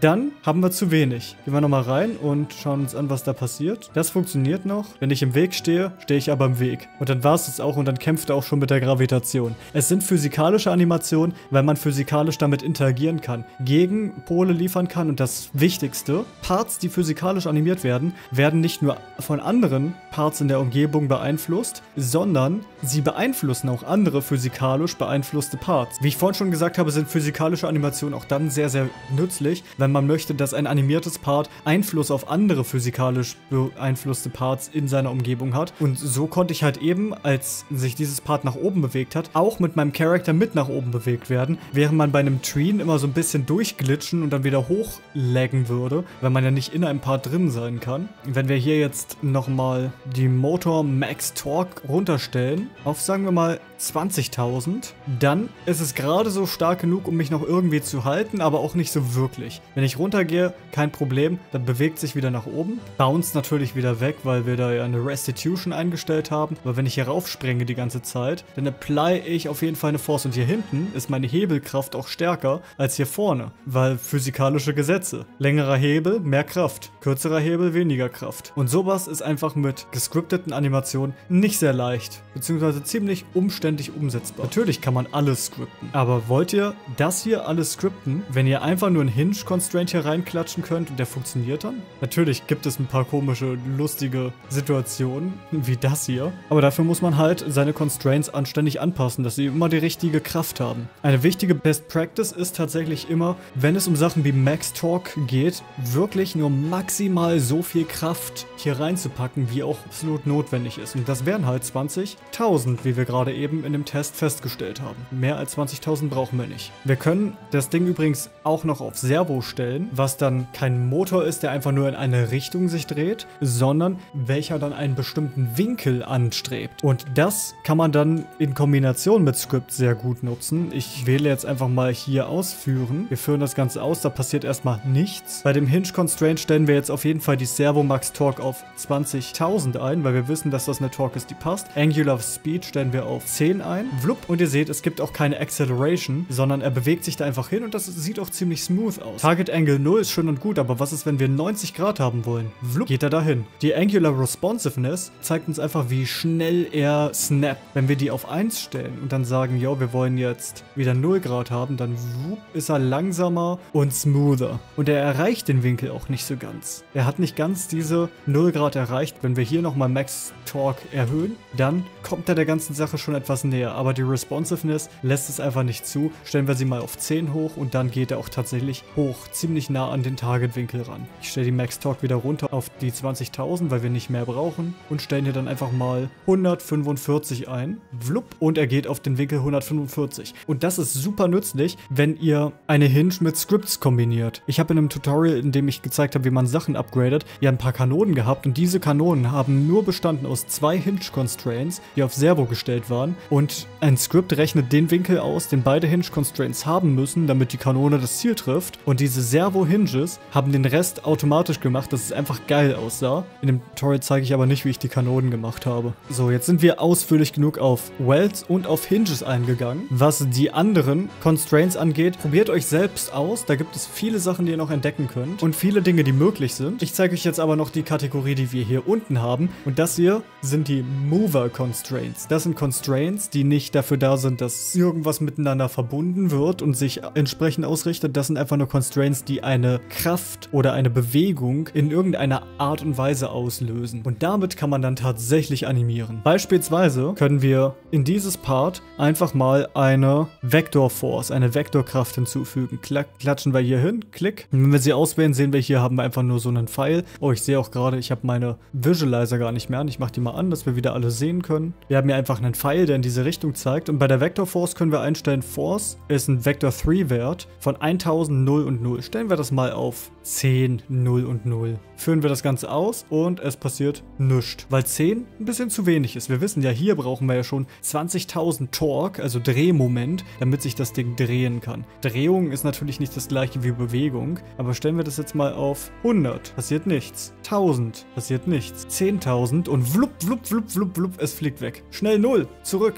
dann haben wir zu wenig. Gehen wir nochmal rein und schauen uns an, was da passiert. Das funktioniert noch. Wenn ich im Weg stehe, stehe ich aber im Weg. Und Und dann war es das auch und dann kämpft er auch schon mit der Gravitation. Es sind physikalische Animationen, weil man physikalisch damit interagieren kann, Gegenpole liefern kann und das Wichtigste, Parts, die physikalisch animiert werden, werden nicht nur von anderen Parts in der Umgebung beeinflusst, sondern sie beeinflussen auch andere physikalisch beeinflusste Parts. Wie ich vorhin schon gesagt habe, sind physikalische Animationen auch dann sehr, sehr nützlich, wenn man möchte, dass ein animiertes Part Einfluss auf andere physikalisch beeinflusste Parts in seiner Umgebung hat. Und so konnte ich halt eben, als sich dieses Part nach oben bewegt hat, auch mit meinem Charakter mit nach oben bewegt werden, während man bei einem Tween immer so ein bisschen durchglitschen und dann wieder hochlaggen würde, weil man ja nicht in einem Part drin sein kann. Wenn wir hier jetzt nochmal die Motor Max Torque runterstellen, auf sagen wir mal 20.000, dann ist es gerade so stark genug, um mich noch irgendwie zu halten, aber auch nicht so wirklich. Wenn ich runtergehe, kein Problem, dann bewegt sich wieder nach oben, bounce natürlich wieder weg, weil wir da ja eine Restitution eingestellt haben, aber wenn ich hier raufspringe die ganze Zeit, dann apply ich auf jeden Fall eine Force und hier hinten ist meine Hebelkraft auch stärker als hier vorne, weil physikalische Gesetze. Längerer Hebel, mehr Kraft, kürzerer Hebel, weniger Kraft. Und sowas ist einfach mit gescripteten Animationen nicht sehr leicht, beziehungsweise ziemlich umständlich umsetzbar. Natürlich kann man alles scripten, aber wollt ihr das hier alles scripten, wenn ihr einfach nur ein Hinge Constraint hier reinklatschen könnt und der funktioniert dann? Natürlich gibt es ein paar komische, lustige Situationen, wie das hier, aber dafür muss man halt seine Constraints anständig anpassen, dass sie immer die richtige Kraft haben. Eine wichtige Best Practice ist tatsächlich immer, wenn es um Sachen wie Max Torque geht, wirklich nur maximal so viel Kraft hier reinzupacken, wie auch absolut notwendig ist. Und das wären halt 20.000, wie wir gerade eben in dem Test festgestellt haben. Mehr als 20.000 brauchen wir nicht. Wir können das Ding übrigens auch noch auf Servo stellen, was dann kein Motor ist, der einfach nur in eine Richtung sich dreht, sondern welcher dann einen bestimmten Winkel anstrebt. Und das kann man dann in Kombination mit Script sehr gut nutzen. Ich wähle jetzt einfach mal hier ausführen. Wir führen das Ganze aus, da passiert erstmal nichts. Bei dem Hinge Constraint stellen wir jetzt auf jeden Fall die Servo Max Torque auf 20.000 ein, weil wir wissen, dass das eine Torque ist, die passt. Angular Speed stellen wir auf 10 ein. Vlup, und ihr seht, es gibt auch keine Acceleration, sondern er bewegt sich da einfach hin und das sieht auch ziemlich smooth aus. Target Angle 0 ist schön und gut, aber was ist, wenn wir 90 Grad haben wollen? Vlup, geht er dahin. Die Angular Responsiveness zeigt uns einfach, wie schnell er snappt. Wenn wir die auf 1 stellen und dann sagen, yo, wir wollen jetzt wieder 0 Grad haben, dann whoop, ist er langsamer und smoother. Und er erreicht den Winkel auch nicht so ganz. Er hat nicht ganz diese 0 Grad erreicht. Wenn wir hier nochmal Max Torque erhöhen, dann kommt er der ganzen Sache schon etwas näher. Aber die Responsiveness lässt es einfach nicht zu. Stellen wir sie mal auf 10 hoch und dann geht er auch tatsächlich hoch, ziemlich nah an den Targetwinkel ran. Ich stelle die Max Torque wieder runter auf die 20.000, weil wir nicht mehr brauchen und stellen hier dann einfach mal 145 ein. Wlupp, und er geht auf den Winkel 145. Und das ist super nützlich, wenn ihr eine Hinge mit Scripts kombiniert. Ich habe in einem Tutorial, in dem ich gezeigt habe, wie man Sachen upgradet, ja ein paar Kanonen gehabt und diese Kanonen haben nur bestanden aus 2 Hinge Constraints, die auf Servo gestellt waren und ein Script rechnet den Winkel aus, den beide Hinge Constraints haben müssen, damit die Kanone das Ziel trifft und diese Servo Hinges haben den Rest automatisch gemacht, dass es einfach geil aussah. In dem Tutorial zeige ich aber nicht, wie ich die Kanonen gemacht habe. So, jetzt sind wir ausführlich genug auf Welds und auf Hinges eingegangen. Was die anderen Constraints angeht, probiert euch selbst aus. Da gibt es viele Sachen, die ihr noch entdecken könnt und viele Dinge, die möglich sind. Ich zeige euch jetzt aber noch die Kategorie, die wir hier unten haben und das hier sind die Mover Constraints. Das sind Constraints, die nicht dafür da sind, dass irgendwas miteinander verbunden wird und sich entsprechend ausrichtet. Das sind einfach nur Constraints, die eine Kraft oder eine Bewegung in irgendeiner Art und Weise auslösen. Und damit kann man dann tatsächlich animieren. Beispielsweise können wir in dieses Part einfach mal eine Vector Force, eine Vektorkraft hinzufügen. Klatschen wir hier hin, klick. Und wenn wir sie auswählen, sehen wir hier, haben wir einfach nur so einen Pfeil. Oh, ich sehe auch gerade, ich habe meine Visualizer gar nicht mehr an. Ich mache die mal an, dass wir wieder alle sehen können. Wir haben hier einfach einen Pfeil, der in diese Richtung zeigt. Und bei der Vector Force können wir einstellen, Force ist ein Vector 3 Wert von 1000, 0 und 0. Stellen wir das mal auf 10, 0 und 0. Führen wir das Ganze aus und es passiert nichts, weil 10 ein bisschen zu wenig ist. Wir wissen ja, hier brauchen wir ja schon 20.000 Torque, also Drehmoment, damit sich das Ding drehen kann. Drehung ist natürlich nicht das gleiche wie Bewegung, aber stellen wir das jetzt mal auf 100, passiert nichts. 1000, passiert nichts. 10.000 und wlupp, wlupp, wlupp, wlupp, wlupp, es fliegt weg. Schnell 0, zurück.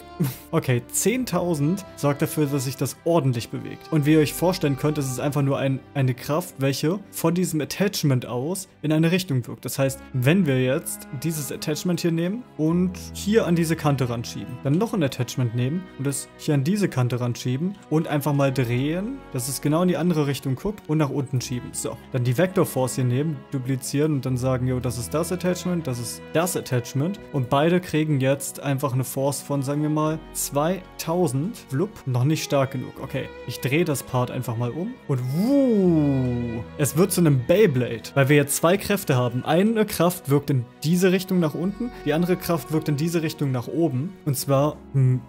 Okay, 10.000 sorgt dafür, dass sich das ordentlich bewegt. Und wie ihr euch vorstellen könnt, ist es einfach nur eine Kraft, welche von diesem Attachment aus in eine Richtung wirkt. Das heißt, wenn wir jetzt dieses Attachment hier nehmen und und hier an diese Kante ranschieben. Dann noch ein Attachment nehmen und das hier an diese Kante ranschieben und einfach mal drehen, dass es genau in die andere Richtung guckt und nach unten schieben. So, dann die Vector Force hier nehmen, duplizieren und dann sagen, jo, das ist das Attachment, das ist das Attachment und beide kriegen jetzt einfach eine Force von, sagen wir mal, 2000. Flup, noch nicht stark genug. Okay, ich drehe das Part einfach mal um und wuh, es wird zu einem Beyblade, weil wir jetzt zwei Kräfte haben. Eine Kraft wirkt in diese Richtung nach unten, die andere Kraft wirkt in diese Richtung nach oben und zwar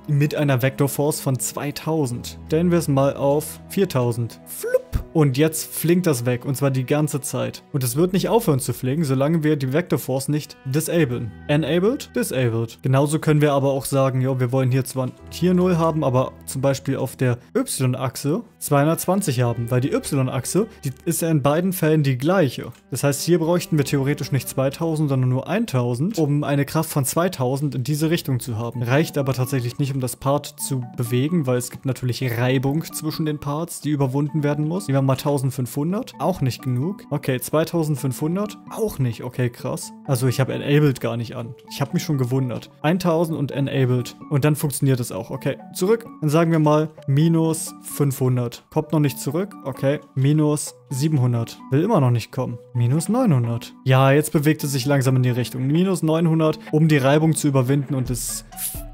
mit einer Vector Force von 2000. Stellen wir es mal auf 4000. Flup. Und jetzt flinkt das weg und zwar die ganze Zeit. Und es wird nicht aufhören zu flinken, solange wir die Vector Force nicht disablen. Enabled, disabled. Genauso können wir aber auch sagen, jo, wir wollen hier zwar hier 0 haben, aber zum Beispiel auf der Y-Achse 220 haben, weil die Y-Achse, die ist ja in beiden Fällen die gleiche. Das heißt, hier bräuchten wir theoretisch nicht 2000, sondern nur 1000, um eine Kraft von 2000 in diese Richtung zu haben. Reicht aber tatsächlich nicht, um das Part zu bewegen, weil es gibt natürlich Reibung zwischen den Parts, die überwunden werden muss. Nehmen wir mal 1500, auch nicht genug. Okay, 2500, auch nicht. Okay, krass. Also ich habe Enabled gar nicht an. Ich habe mich schon gewundert. 1000 und Enabled. Und dann funktioniert es auch. Okay, zurück. Dann sagen wir mal minus 500. Kommt noch nicht zurück. Okay, minus 700. Will immer noch nicht kommen. Minus 900. Ja, jetzt bewegt es sich langsam in die Richtung. Minus 900, um die Reibung zu überwinden und es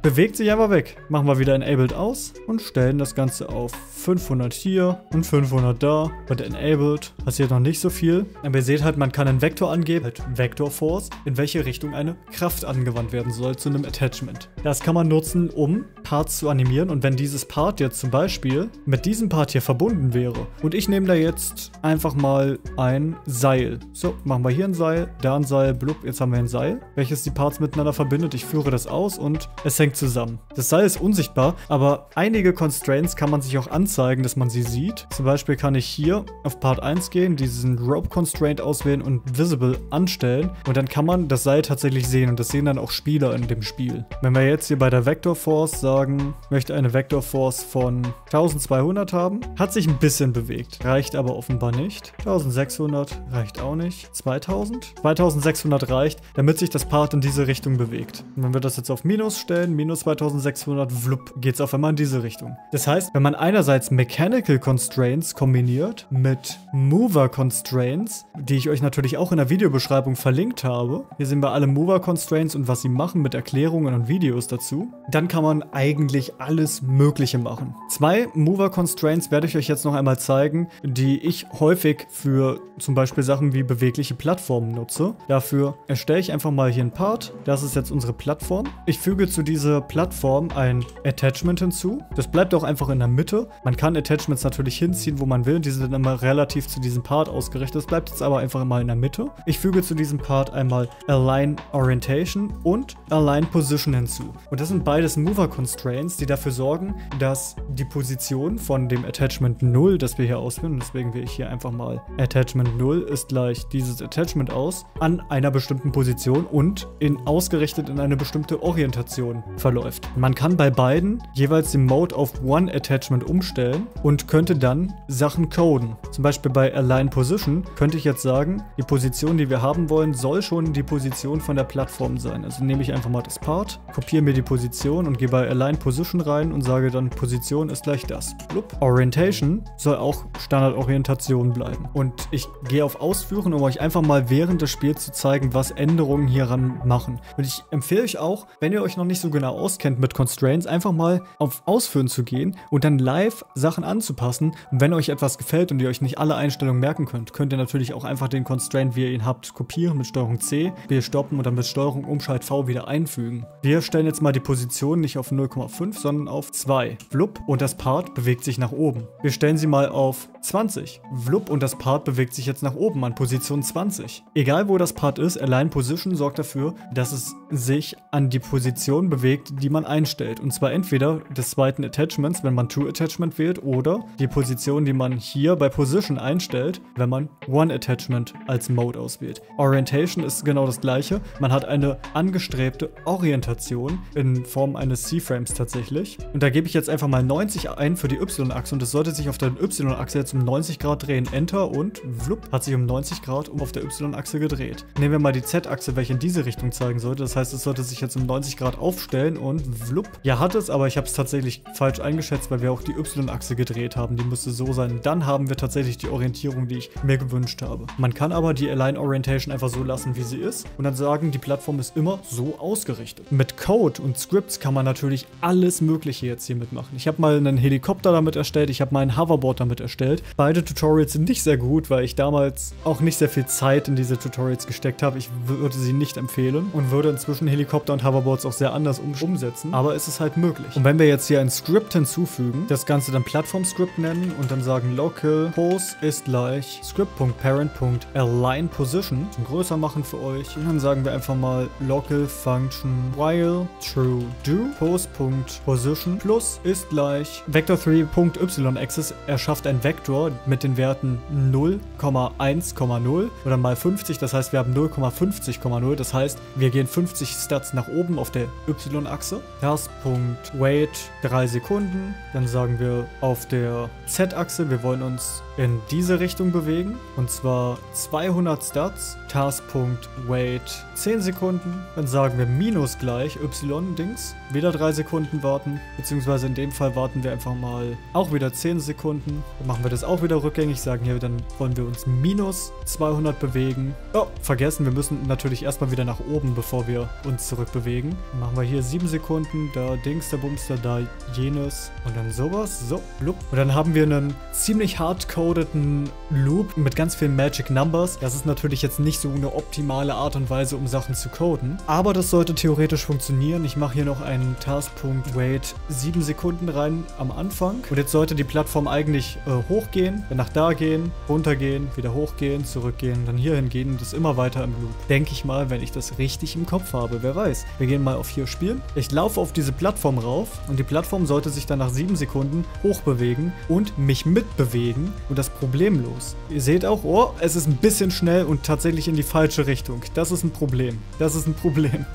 bewegt sich einfach weg. Machen wir wieder Enabled aus und stellen das Ganze auf 500 hier und 500 da und Enabled. Passiert noch nicht so viel. Aber ihr seht halt, man kann einen Vektor angeben, halt Vector Force, in welche Richtung eine Kraft angewandt werden soll zu einem Attachment. Das kann man nutzen, um Parts zu animieren und wenn dieses Part jetzt zum Beispiel mit diesem Part hier verbunden wäre und ich nehme da jetzt einfach mal ein Seil. So, machen wir hier ein Seil, da ein Seil, blub, jetzt haben wir ein Seil, welches die Parts miteinander verbindet. Ich führe das aus und es hängt zusammen. Das Seil ist unsichtbar, aber einige Constraints kann man sich auch anzeigen, dass man sie sieht. Zum Beispiel kann ich hier auf Part 1 gehen, diesen Rope Constraint auswählen und Visible anstellen und dann kann man das Seil tatsächlich sehen und das sehen dann auch Spieler in dem Spiel. Wenn wir jetzt hier bei der Vector Force sagen, ich möchte eine Vector Force von 1200 haben, hat sich ein bisschen bewegt, reicht aber offenbar nicht. 1600 reicht auch nicht. 2000? 2600 reicht, damit sich das Part in diese Richtung bewegt. Und wenn wir das jetzt auf Minus stellen, Minus 2600, wlupp, geht es auf einmal in diese Richtung. Das heißt, wenn man einerseits Mechanical Constraints kombiniert mit Mover Constraints, die ich euch natürlich auch in der Videobeschreibung verlinkt habe, hier sehen wir alle Mover Constraints und was sie machen mit Erklärungen und Videos dazu, dann kann man eigentlich alles Mögliche machen. Zwei Mover Constraints werde ich euch jetzt noch einmal zeigen, die ich häufig für zum Beispiel Sachen wie bewegliche Plattformen nutze. Dafür erstelle ich einfach mal hier ein Part. Das ist jetzt unsere Plattform. Ich füge zu dieser Plattform ein Attachment hinzu. Das bleibt auch einfach in der Mitte. Man kann Attachments natürlich hinziehen, wo man will. Die sind immer relativ zu diesem Part ausgerichtet. Das bleibt jetzt aber einfach mal in der Mitte. Ich füge zu diesem Part einmal Align Orientation und Align Position hinzu. Und das sind beides Mover Constraints, die dafür sorgen, dass die Position von dem Attachment 0, das wir hier auswählen, deswegen will ich hier einfach mal Attachment 0 ist gleich dieses Attachment aus, an einer bestimmten Position und ausgerichtet in eine bestimmte Orientation verläuft. Man kann bei beiden jeweils den Mode auf One Attachment umstellen und könnte dann Sachen coden. Zum Beispiel bei Align Position könnte ich jetzt sagen, die Position, die wir haben wollen, soll schon die Position von der Plattform sein. Also nehme ich einfach mal das Part, kopiere mir die Position und gehe bei Align Position rein und sage dann, Position ist gleich das. Blub. Orientation soll auch Standardorientation bleiben. Und ich gehe auf Ausführen, um euch einfach mal während des Spiels zu zeigen, was Änderungen hieran machen. Und ich empfehle euch auch, wenn ihr euch noch nicht so genau auskennt mit Constraints, einfach mal auf Ausführen zu gehen und dann live Sachen anzupassen. Und wenn euch etwas gefällt und ihr euch nicht alle Einstellungen merken könnt, könnt ihr natürlich auch einfach den Constraint, wie ihr ihn habt, kopieren mit Steuerung C, wir stoppen und dann mit Steuerung Umschalt V wieder einfügen. Wir stellen jetzt mal die Position nicht auf 0,5, sondern auf 2. Blub. Und das Part bewegt sich nach oben. Wir stellen sie mal auf 20. Blub. Und das Part bewegt sich jetzt nach oben an Position 20. Egal wo das Part ist, Align Position sorgt dafür, dass es sich an die Position bewegt, die man einstellt. Und zwar entweder des zweiten Attachments, wenn man To Attachment wählt, oder die Position, die man hier bei Position einstellt, wenn man One Attachment als Mode auswählt. Orientation ist genau das gleiche. Man hat eine angestrebte Orientation in Form eines C-Frame C-Frames tatsächlich. Und da gebe ich jetzt einfach mal 90 ein für die Y-Achse und das sollte sich auf der Y-Achse jetzt um 90 Grad drehen. Enter und flupp, hat sich um 90 Grad auf der Y-Achse gedreht. Nehmen wir mal die Z-Achse, welche in diese Richtung zeigen sollte. Das heißt, es sollte sich jetzt um 90 Grad aufstellen und flupp. Ja, hat es, aber ich habe es tatsächlich falsch eingeschätzt, weil wir auch die Y-Achse gedreht haben. Die müsste so sein. Dann haben wir tatsächlich die Orientierung, die ich mir gewünscht habe. Man kann aber die Align Orientation einfach so lassen, wie sie ist und dann sagen, die Plattform ist immer so ausgerichtet. Mit Code und Scripts kann man natürlich alles Mögliche jetzt hier mitmachen. Ich habe mal einen Helikopter damit erstellt, ich habe mal ein Hoverboard damit erstellt. Beide Tutorials sind nicht sehr gut, weil ich damals auch nicht sehr viel Zeit in diese Tutorials gesteckt habe. Ich würde sie nicht empfehlen und würde inzwischen Helikopter und Hoverboards auch sehr anders umsetzen, aber es ist halt möglich. Und wenn wir jetzt hier ein Script hinzufügen, das Ganze dann Plattform-Script nennen und dann sagen local pose ist gleich script.parent.align Position größer machen für euch und dann sagen wir einfach mal local function while true do pose.position plus ist gleich vector3.y-axis erschafft ein Vektor mit den Werten 0,1,0 oder mal 50, das heißt wir haben 0,50,0, das heißt wir gehen 50 Stats nach oben auf der y-Achse. Task.wait 3 Sekunden, dann sagen wir auf der z-Achse, wir wollen uns in diese Richtung bewegen und zwar 200 Stats, Task.wait 10 Sekunden, dann sagen wir minus gleich y-Dings, wieder 3 Sekunden warten, beziehungsweise in dem Fall warten wir einfach mal auch wieder 10 Sekunden, dann machen wir das auch wieder rückgängig, sagen hier, dann wollen wir uns minus 200 bewegen. Oh, vergessen, wir müssen natürlich erstmal wieder nach oben, bevor wir uns zurück bewegen. Dann machen wir hier 7 Sekunden, da Dings, da Bumster, da jenes und dann sowas, so, blub. Und dann haben wir einen ziemlich hardcodeten Loop mit ganz vielen Magic Numbers. Das ist natürlich jetzt nicht so eine optimale Art und Weise, um Sachen zu coden, aber das sollte theoretisch funktionieren. Ich mache hier noch einen Task.wait 7 Sekunden rein am Anfang und jetzt sollte die Plattform eigentlich hochgehen, danach da gehen, runtergehen, wieder hochgehen, zurückgehen, dann hier hingehen und das immer weiter im Loop. Denke ich mal, wenn ich das richtig im Kopf habe, wer weiß. Wir gehen mal auf hier spielen. Ich laufe auf diese Plattform rauf und die Plattform sollte sich dann nach 7 Sekunden hochbewegen und mich mitbewegen und das problemlos. Ihr seht auch, oh, es ist ein bisschen schnell und tatsächlich in die falsche Richtung. Das ist ein Problem. Das ist ein Problem.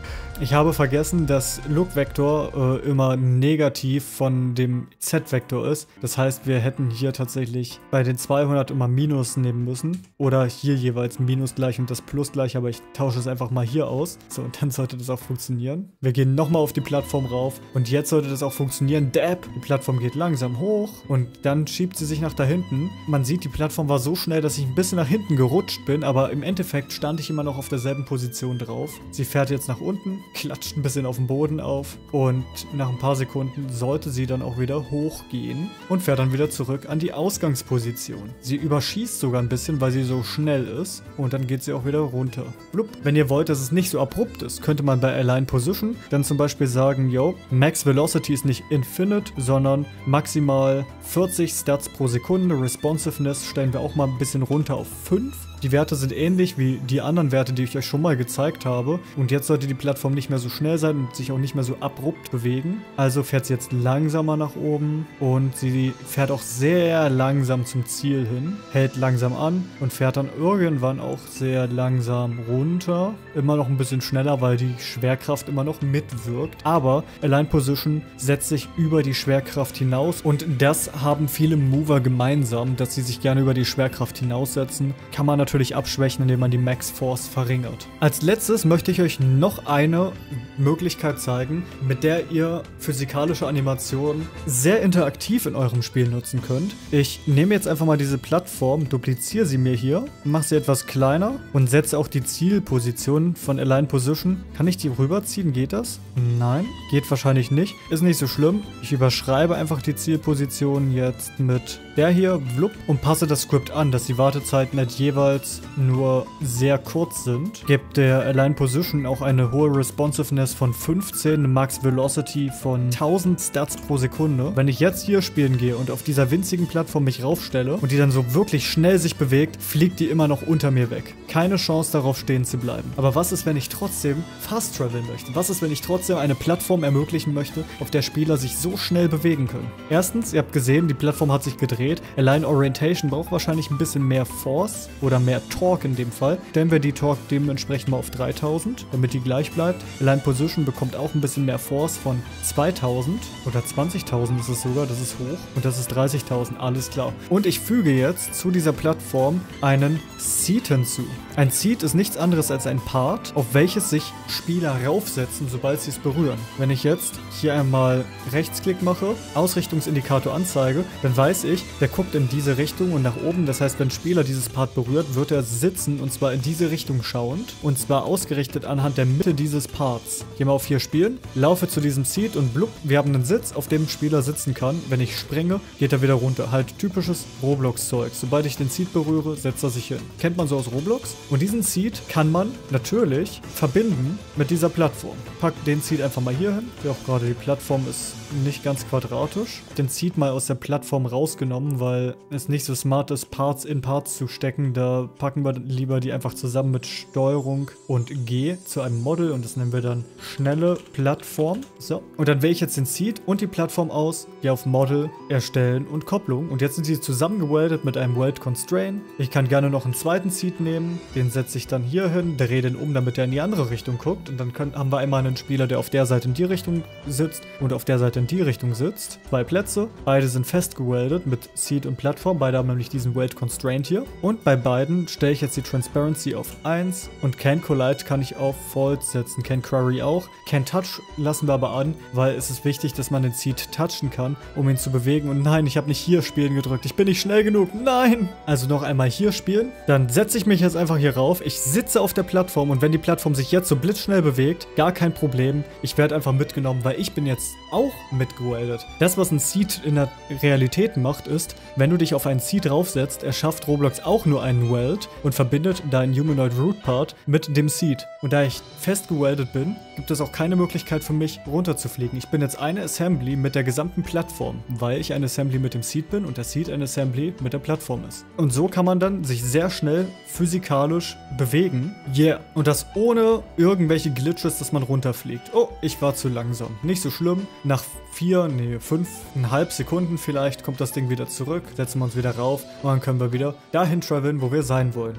Ich habe vergessen, dass Look-Vektor immer negativ von dem Z-Vektor ist. Das heißt, wir hätten hier tatsächlich bei den 200 immer Minus nehmen müssen. Oder hier jeweils Minus gleich und das Plus gleich, aber ich tausche es einfach mal hier aus. So, und dann sollte das auch funktionieren. Wir gehen nochmal auf die Plattform rauf und jetzt sollte das auch funktionieren. Dab! Die Plattform geht langsam hoch und dann schiebt sie sich nach da hinten. Man sieht, die Plattform war so schnell, dass ich ein bisschen nach hinten gerutscht bin, aber im Endeffekt stand ich immer noch auf derselben Position drauf. Sie fährt jetzt nach unten, klatscht ein bisschen auf den Boden auf und nach ein paar Sekunden sollte sie dann auch wieder hochgehen und fährt dann wieder zurück an die Ausgangsposition. Sie überschießt sogar ein bisschen, weil sie so schnell ist und dann geht sie auch wieder runter. Blub. Wenn ihr wollt, dass es nicht so abrupt ist, könnte man bei Align Position dann zum Beispiel sagen, yo, Max Velocity ist nicht Infinite, sondern maximal 40 Stats pro Sekunde. Responsiveness stellen wir auch mal ein bisschen runter auf 5. Die Werte sind ähnlich wie die anderen Werte, die ich euch schon mal gezeigt habe. Und jetzt sollte die Plattform nicht mehr so schnell sein und sich auch nicht mehr so abrupt bewegen. Also fährt sie jetzt langsamer nach oben und sie fährt auch sehr langsam zum Ziel hin, hält langsam an und fährt dann irgendwann auch sehr langsam runter. Immer noch ein bisschen schneller, weil die Schwerkraft immer noch mitwirkt. Aber Align Position setzt sich über die Schwerkraft hinaus und das haben viele Mover gemeinsam, dass sie sich gerne über die Schwerkraft hinaussetzen. Kann man natürlich abschwächen, indem man die Max Force verringert. Als letztes möchte ich euch noch eine Möglichkeit zeigen, mit der ihr physikalische Animationen sehr interaktiv in eurem Spiel nutzen könnt. Ich nehme jetzt einfach mal diese Plattform, dupliziere sie mir hier, mache sie etwas kleiner und setze auch die Zielposition von Align Position. Kann ich die rüberziehen? Geht das? Nein, geht wahrscheinlich nicht. Ist nicht so schlimm. Ich überschreibe einfach die Zielposition jetzt mit der hier, blub, und passe das Script an, dass die Wartezeiten nicht jeweils nur sehr kurz sind. Gibt der Align Position auch eine hohe Responsiveness von 15, eine Max Velocity von 1000 Stats pro Sekunde. Wenn ich jetzt hier spielen gehe und auf dieser winzigen Plattform mich raufstelle und die dann so wirklich schnell sich bewegt, fliegt die immer noch unter mir weg. Keine Chance darauf stehen zu bleiben. Aber was ist, wenn ich trotzdem fast traveln möchte? Was ist, wenn ich trotzdem eine Plattform ermöglichen möchte, auf der Spieler sich so schnell bewegen können? Erstens, ihr habt gesehen, die Plattform hat sich gedreht. dreht. Align Orientation braucht wahrscheinlich ein bisschen mehr Force oder mehr Torque in dem Fall. Stellen wir die Torque dementsprechend mal auf 3000, damit die gleich bleibt. Align Position bekommt auch ein bisschen mehr Force von 2000 oder 20.000 ist es sogar, das ist hoch. Und das ist 30.000, alles klar. Und ich füge jetzt zu dieser Plattform einen Seat hinzu. Ein Seat ist nichts anderes als ein Part, auf welches sich Spieler raufsetzen, sobald sie es berühren. Wenn ich jetzt hier einmal Rechtsklick mache, Ausrichtungsindikator anzeige, dann weiß ich, der guckt in diese Richtung und nach oben. Das heißt, wenn Spieler dieses Part berührt, wird er sitzen und zwar in diese Richtung schauend und zwar ausgerichtet anhand der Mitte dieses Parts. Gehen wir auf hier spielen, laufe zu diesem Seat und blub, wir haben einen Sitz, auf dem Spieler sitzen kann. Wenn ich springe, geht er wieder runter. Halt typisches Roblox-Zeug. Sobald ich den Seat berühre, setzt er sich hin. Kennt man so aus Roblox. Und diesen Seat kann man natürlich verbinden mit dieser Plattform. Packt den Seat einfach mal hier hin. Ja, auch gerade die Plattform ist nicht ganz quadratisch. Den Seat mal aus der Plattform rausgenommen, weil es nicht so smart ist, Parts in Parts zu stecken. Da packen wir lieber die einfach zusammen mit Steuerung und G zu einem Model und das nennen wir dann schnelle Plattform. So. Und dann wähle ich jetzt den Seat und die Plattform aus, gehe auf Model, Erstellen und Kopplung. Und jetzt sind sie zusammengeweldet mit einem Weld Constraint. Ich kann gerne noch einen zweiten Seat nehmen. Den setze ich dann hier hin, drehe den um, damit er in die andere Richtung guckt. Und dann haben wir einmal einen Spieler, der auf der Seite in die Richtung sitzt und auf der Seite in die Richtung sitzt. Zwei Plätze. Beide sind festgeweldet mit Seat und Plattform. Beide haben nämlich diesen Weld Constraint hier. Und bei beiden stelle ich jetzt die Transparency auf 1 und CanCollide kann ich auf False setzen. CanQuery auch. CanTouch lassen wir aber an, weil es ist wichtig, dass man den Seat touchen kann, um ihn zu bewegen. Und nein, ich habe nicht hier spielen gedrückt. Ich bin nicht schnell genug. Nein! Also noch einmal hier spielen. Dann setze ich mich jetzt einfach hier rauf. Ich sitze auf der Plattform und wenn die Plattform sich jetzt so blitzschnell bewegt, gar kein Problem. Ich werde einfach mitgenommen, weil ich bin jetzt auch mitgeweldet. Das, was ein Seat in der Realität macht, ist, wenn du dich auf einen Seat draufsetzt, erschafft Roblox auch nur einen Weld und verbindet deinen Humanoid Root Part mit dem Seat. Und da ich festgeweldet bin, gibt es auch keine Möglichkeit für mich, runterzufliegen. Ich bin jetzt eine Assembly mit der gesamten Plattform, weil ich eine Assembly mit dem Seat bin und der Seat eine Assembly mit der Plattform ist. Und so kann man dann sich sehr schnell physikalisch bewegen. Yeah. Und das ohne irgendwelche Glitches, dass man runterfliegt. Oh, ich war zu langsam. Nicht so schlimm. Nach 5,5 Sekunden vielleicht kommt das Ding wieder zurück. Setzen wir uns wieder rauf und dann können wir wieder dahin traveln, wo wir sein wollen.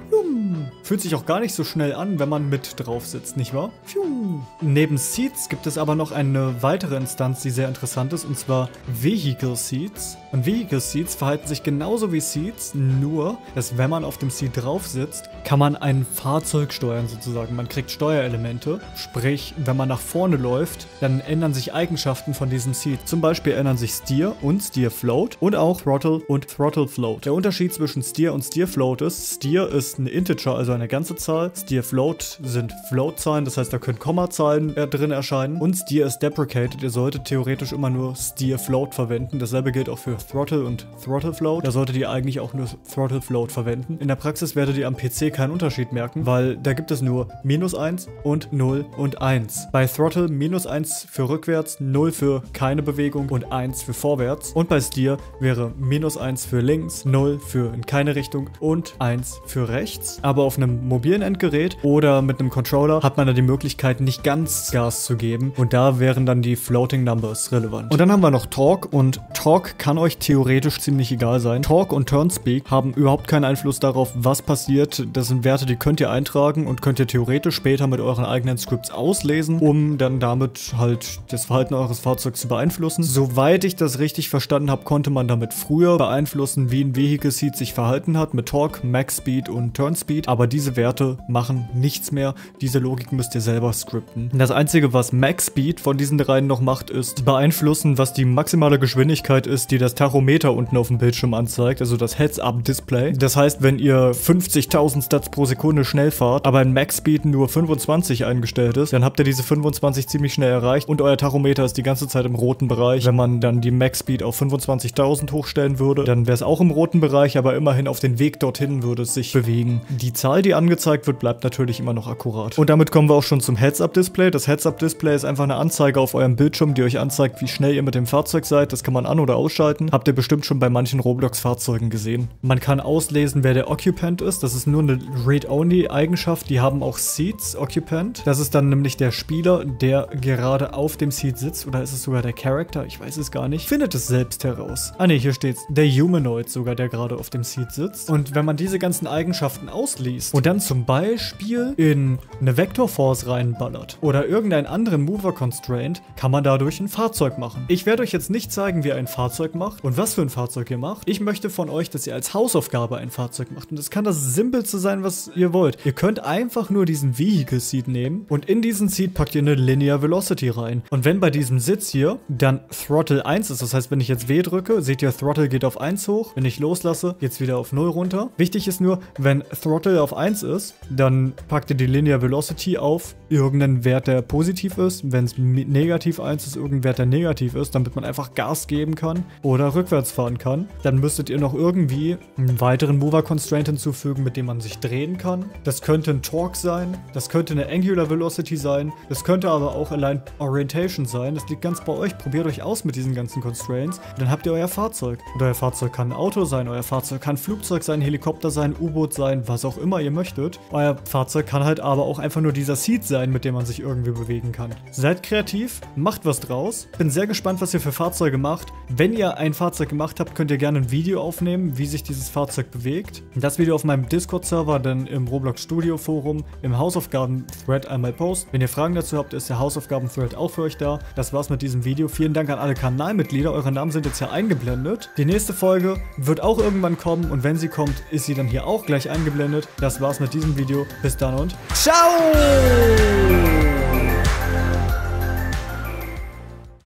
Fühlt sich auch gar nicht so schnell an, wenn man mit drauf sitzt, nicht wahr? Pfiuh. Neben Seats gibt es aber noch eine weitere Instanz, die sehr interessant ist, und zwar Vehicle Seats. Und Vehicle Seats verhalten sich genauso wie Seats, nur, dass wenn man auf dem Seat drauf sitzt, kann man ein Fahrzeug steuern sozusagen. Man kriegt Steuerelemente, sprich, wenn man nach vorne läuft, dann ändern sich Eigenschaften von diesem Seat. Zum Beispiel ändern sich Steer und Steer Float und auch Throttle und Throttle Float. Der Unterschied zwischen Steer und Steer Float ist, Steer ist ein Integer, also eine ganze Zahl. Steer Float sind Float-Zahlen, das heißt, da können Kommazahlen drin erscheinen. Und Steer ist deprecated, ihr solltet theoretisch immer nur Steer Float verwenden. Dasselbe gilt auch für Throttle und Throttle Float. Da solltet ihr eigentlich auch nur Throttle Float verwenden. In der Praxis werdet ihr am PC keinen Unterschied merken, weil da gibt es nur -1 und 0 und 1. Bei Throttle -1 für rückwärts, 0 für keine Bewegung und 1 für vorwärts. Und bei Steer wäre -1 für links, 0 für in keine Richtung und 1 für rechts. Aber auf einem mobilen Endgerät oder mit einem Controller hat man da die Möglichkeit, nicht ganz Gas zu geben. Und da wären dann die Floating Numbers relevant. Und dann haben wir noch Torque. Und Torque kann euch theoretisch ziemlich egal sein. Torque und Turnspeed haben überhaupt keinen Einfluss darauf, was passiert. Das sind Werte, die könnt ihr eintragen und könnt ihr theoretisch später mit euren eigenen Scripts auslesen, um dann damit halt das Verhalten eures Fahrzeugs zu beeinflussen. Soweit ich das richtig verstanden habe, konnte man damit früher beeinflussen, wie ein Vehicle Seat sich verhalten hat mit Torque, Max Speed und Turnspeed. Aber diese Werte machen nichts mehr. Diese Logik müsst ihr selber scripten. Das einzige, was Max Speed von diesen dreien noch macht, ist beeinflussen, was die maximale Geschwindigkeit ist, die das Tachometer unten auf dem Bildschirm anzeigt, also das Heads-Up-Display. Das heißt, wenn ihr 50.000 Stats pro Sekunde schnell fahrt, aber in Max-Speed nur 25 eingestellt ist, dann habt ihr diese 25 ziemlich schnell erreicht und euer Tachometer ist die ganze Zeit im roten Bereich. Wenn man dann die Max-Speed auf 25.000 hochstellen würde, dann wäre es auch im roten Bereich, aber immerhin auf den Weg dorthin würde es sich bewegen. Die Zahl die angezeigt wird, bleibt natürlich immer noch akkurat. Und damit kommen wir auch schon zum Heads-Up-Display. Das Heads-Up-Display ist einfach eine Anzeige auf eurem Bildschirm, die euch anzeigt, wie schnell ihr mit dem Fahrzeug seid. Das kann man an- oder ausschalten. Habt ihr bestimmt schon bei manchen Roblox-Fahrzeugen gesehen. Man kann auslesen, wer der Occupant ist. Das ist nur eine Read-Only-Eigenschaft. Die haben auch Seats, Occupant. Das ist dann nämlich der Spieler, der gerade auf dem Seat sitzt. Oder ist es sogar der Character? Ich weiß es gar nicht. Findet es selbst heraus. Ah ne, hier steht's. Der Humanoid sogar, der gerade auf dem Seat sitzt. Und wenn man diese ganzen Eigenschaften ausliest und dann zum Beispiel in eine Vector Force reinballert oder irgendeinen anderen Mover Constraint, kann man dadurch ein Fahrzeug machen. Ich werde euch jetzt nicht zeigen, wie ihr ein Fahrzeug macht und was für ein Fahrzeug ihr macht. Ich möchte von euch, dass ihr als Hausaufgabe ein Fahrzeug macht. Und das kann das Simpelste sein, was ihr wollt. Ihr könnt einfach nur diesen Vehicle Seat nehmen und in diesen Seat packt ihr eine Linear Velocity rein. Und wenn bei diesem Sitz hier dann Throttle 1 ist, das heißt, wenn ich jetzt W drücke, seht ihr, Throttle geht auf 1 hoch. Wenn ich loslasse, geht's wieder auf 0 runter. Wichtig ist nur, wenn Throttle auf 1 ist, dann packt ihr die Linear Velocity auf irgendeinen Wert, der positiv ist. Wenn es negativ 1 ist, irgendein Wert, der negativ ist, damit man einfach Gas geben kann oder rückwärts fahren kann. Dann müsstet ihr noch irgendwie einen weiteren Mover Constraint hinzufügen, mit dem man sich drehen kann. Das könnte ein Torque sein, das könnte eine Angular Velocity sein, das könnte aber auch Align Orientation sein. Das liegt ganz bei euch. Probiert euch aus mit diesen ganzen Constraints und dann habt ihr euer Fahrzeug. Und euer Fahrzeug kann ein Auto sein, euer Fahrzeug kann ein Flugzeug sein, Helikopter sein, U-Boot sein, was auch immer ihr möchtet. Euer Fahrzeug kann halt aber auch einfach nur dieser Seat sein, mit dem man sich irgendwie bewegen kann. Seid kreativ, macht was draus. Bin sehr gespannt, was ihr für Fahrzeuge macht. Wenn ihr ein Fahrzeug gemacht habt, könnt ihr gerne ein Video aufnehmen, wie sich dieses Fahrzeug bewegt. Das Video auf meinem Discord-Server, dann im Roblox Studio Forum, im Hausaufgaben-Thread einmal posten. Wenn ihr Fragen dazu habt, ist der Hausaufgaben-Thread auch für euch da. Das war's mit diesem Video. Vielen Dank an alle Kanalmitglieder. Eure Namen sind jetzt hier eingeblendet. Die nächste Folge wird auch irgendwann kommen und wenn sie kommt, ist sie dann hier auch gleich eingeblendet. Das war's mit diesem Video. Bis dann und ciao!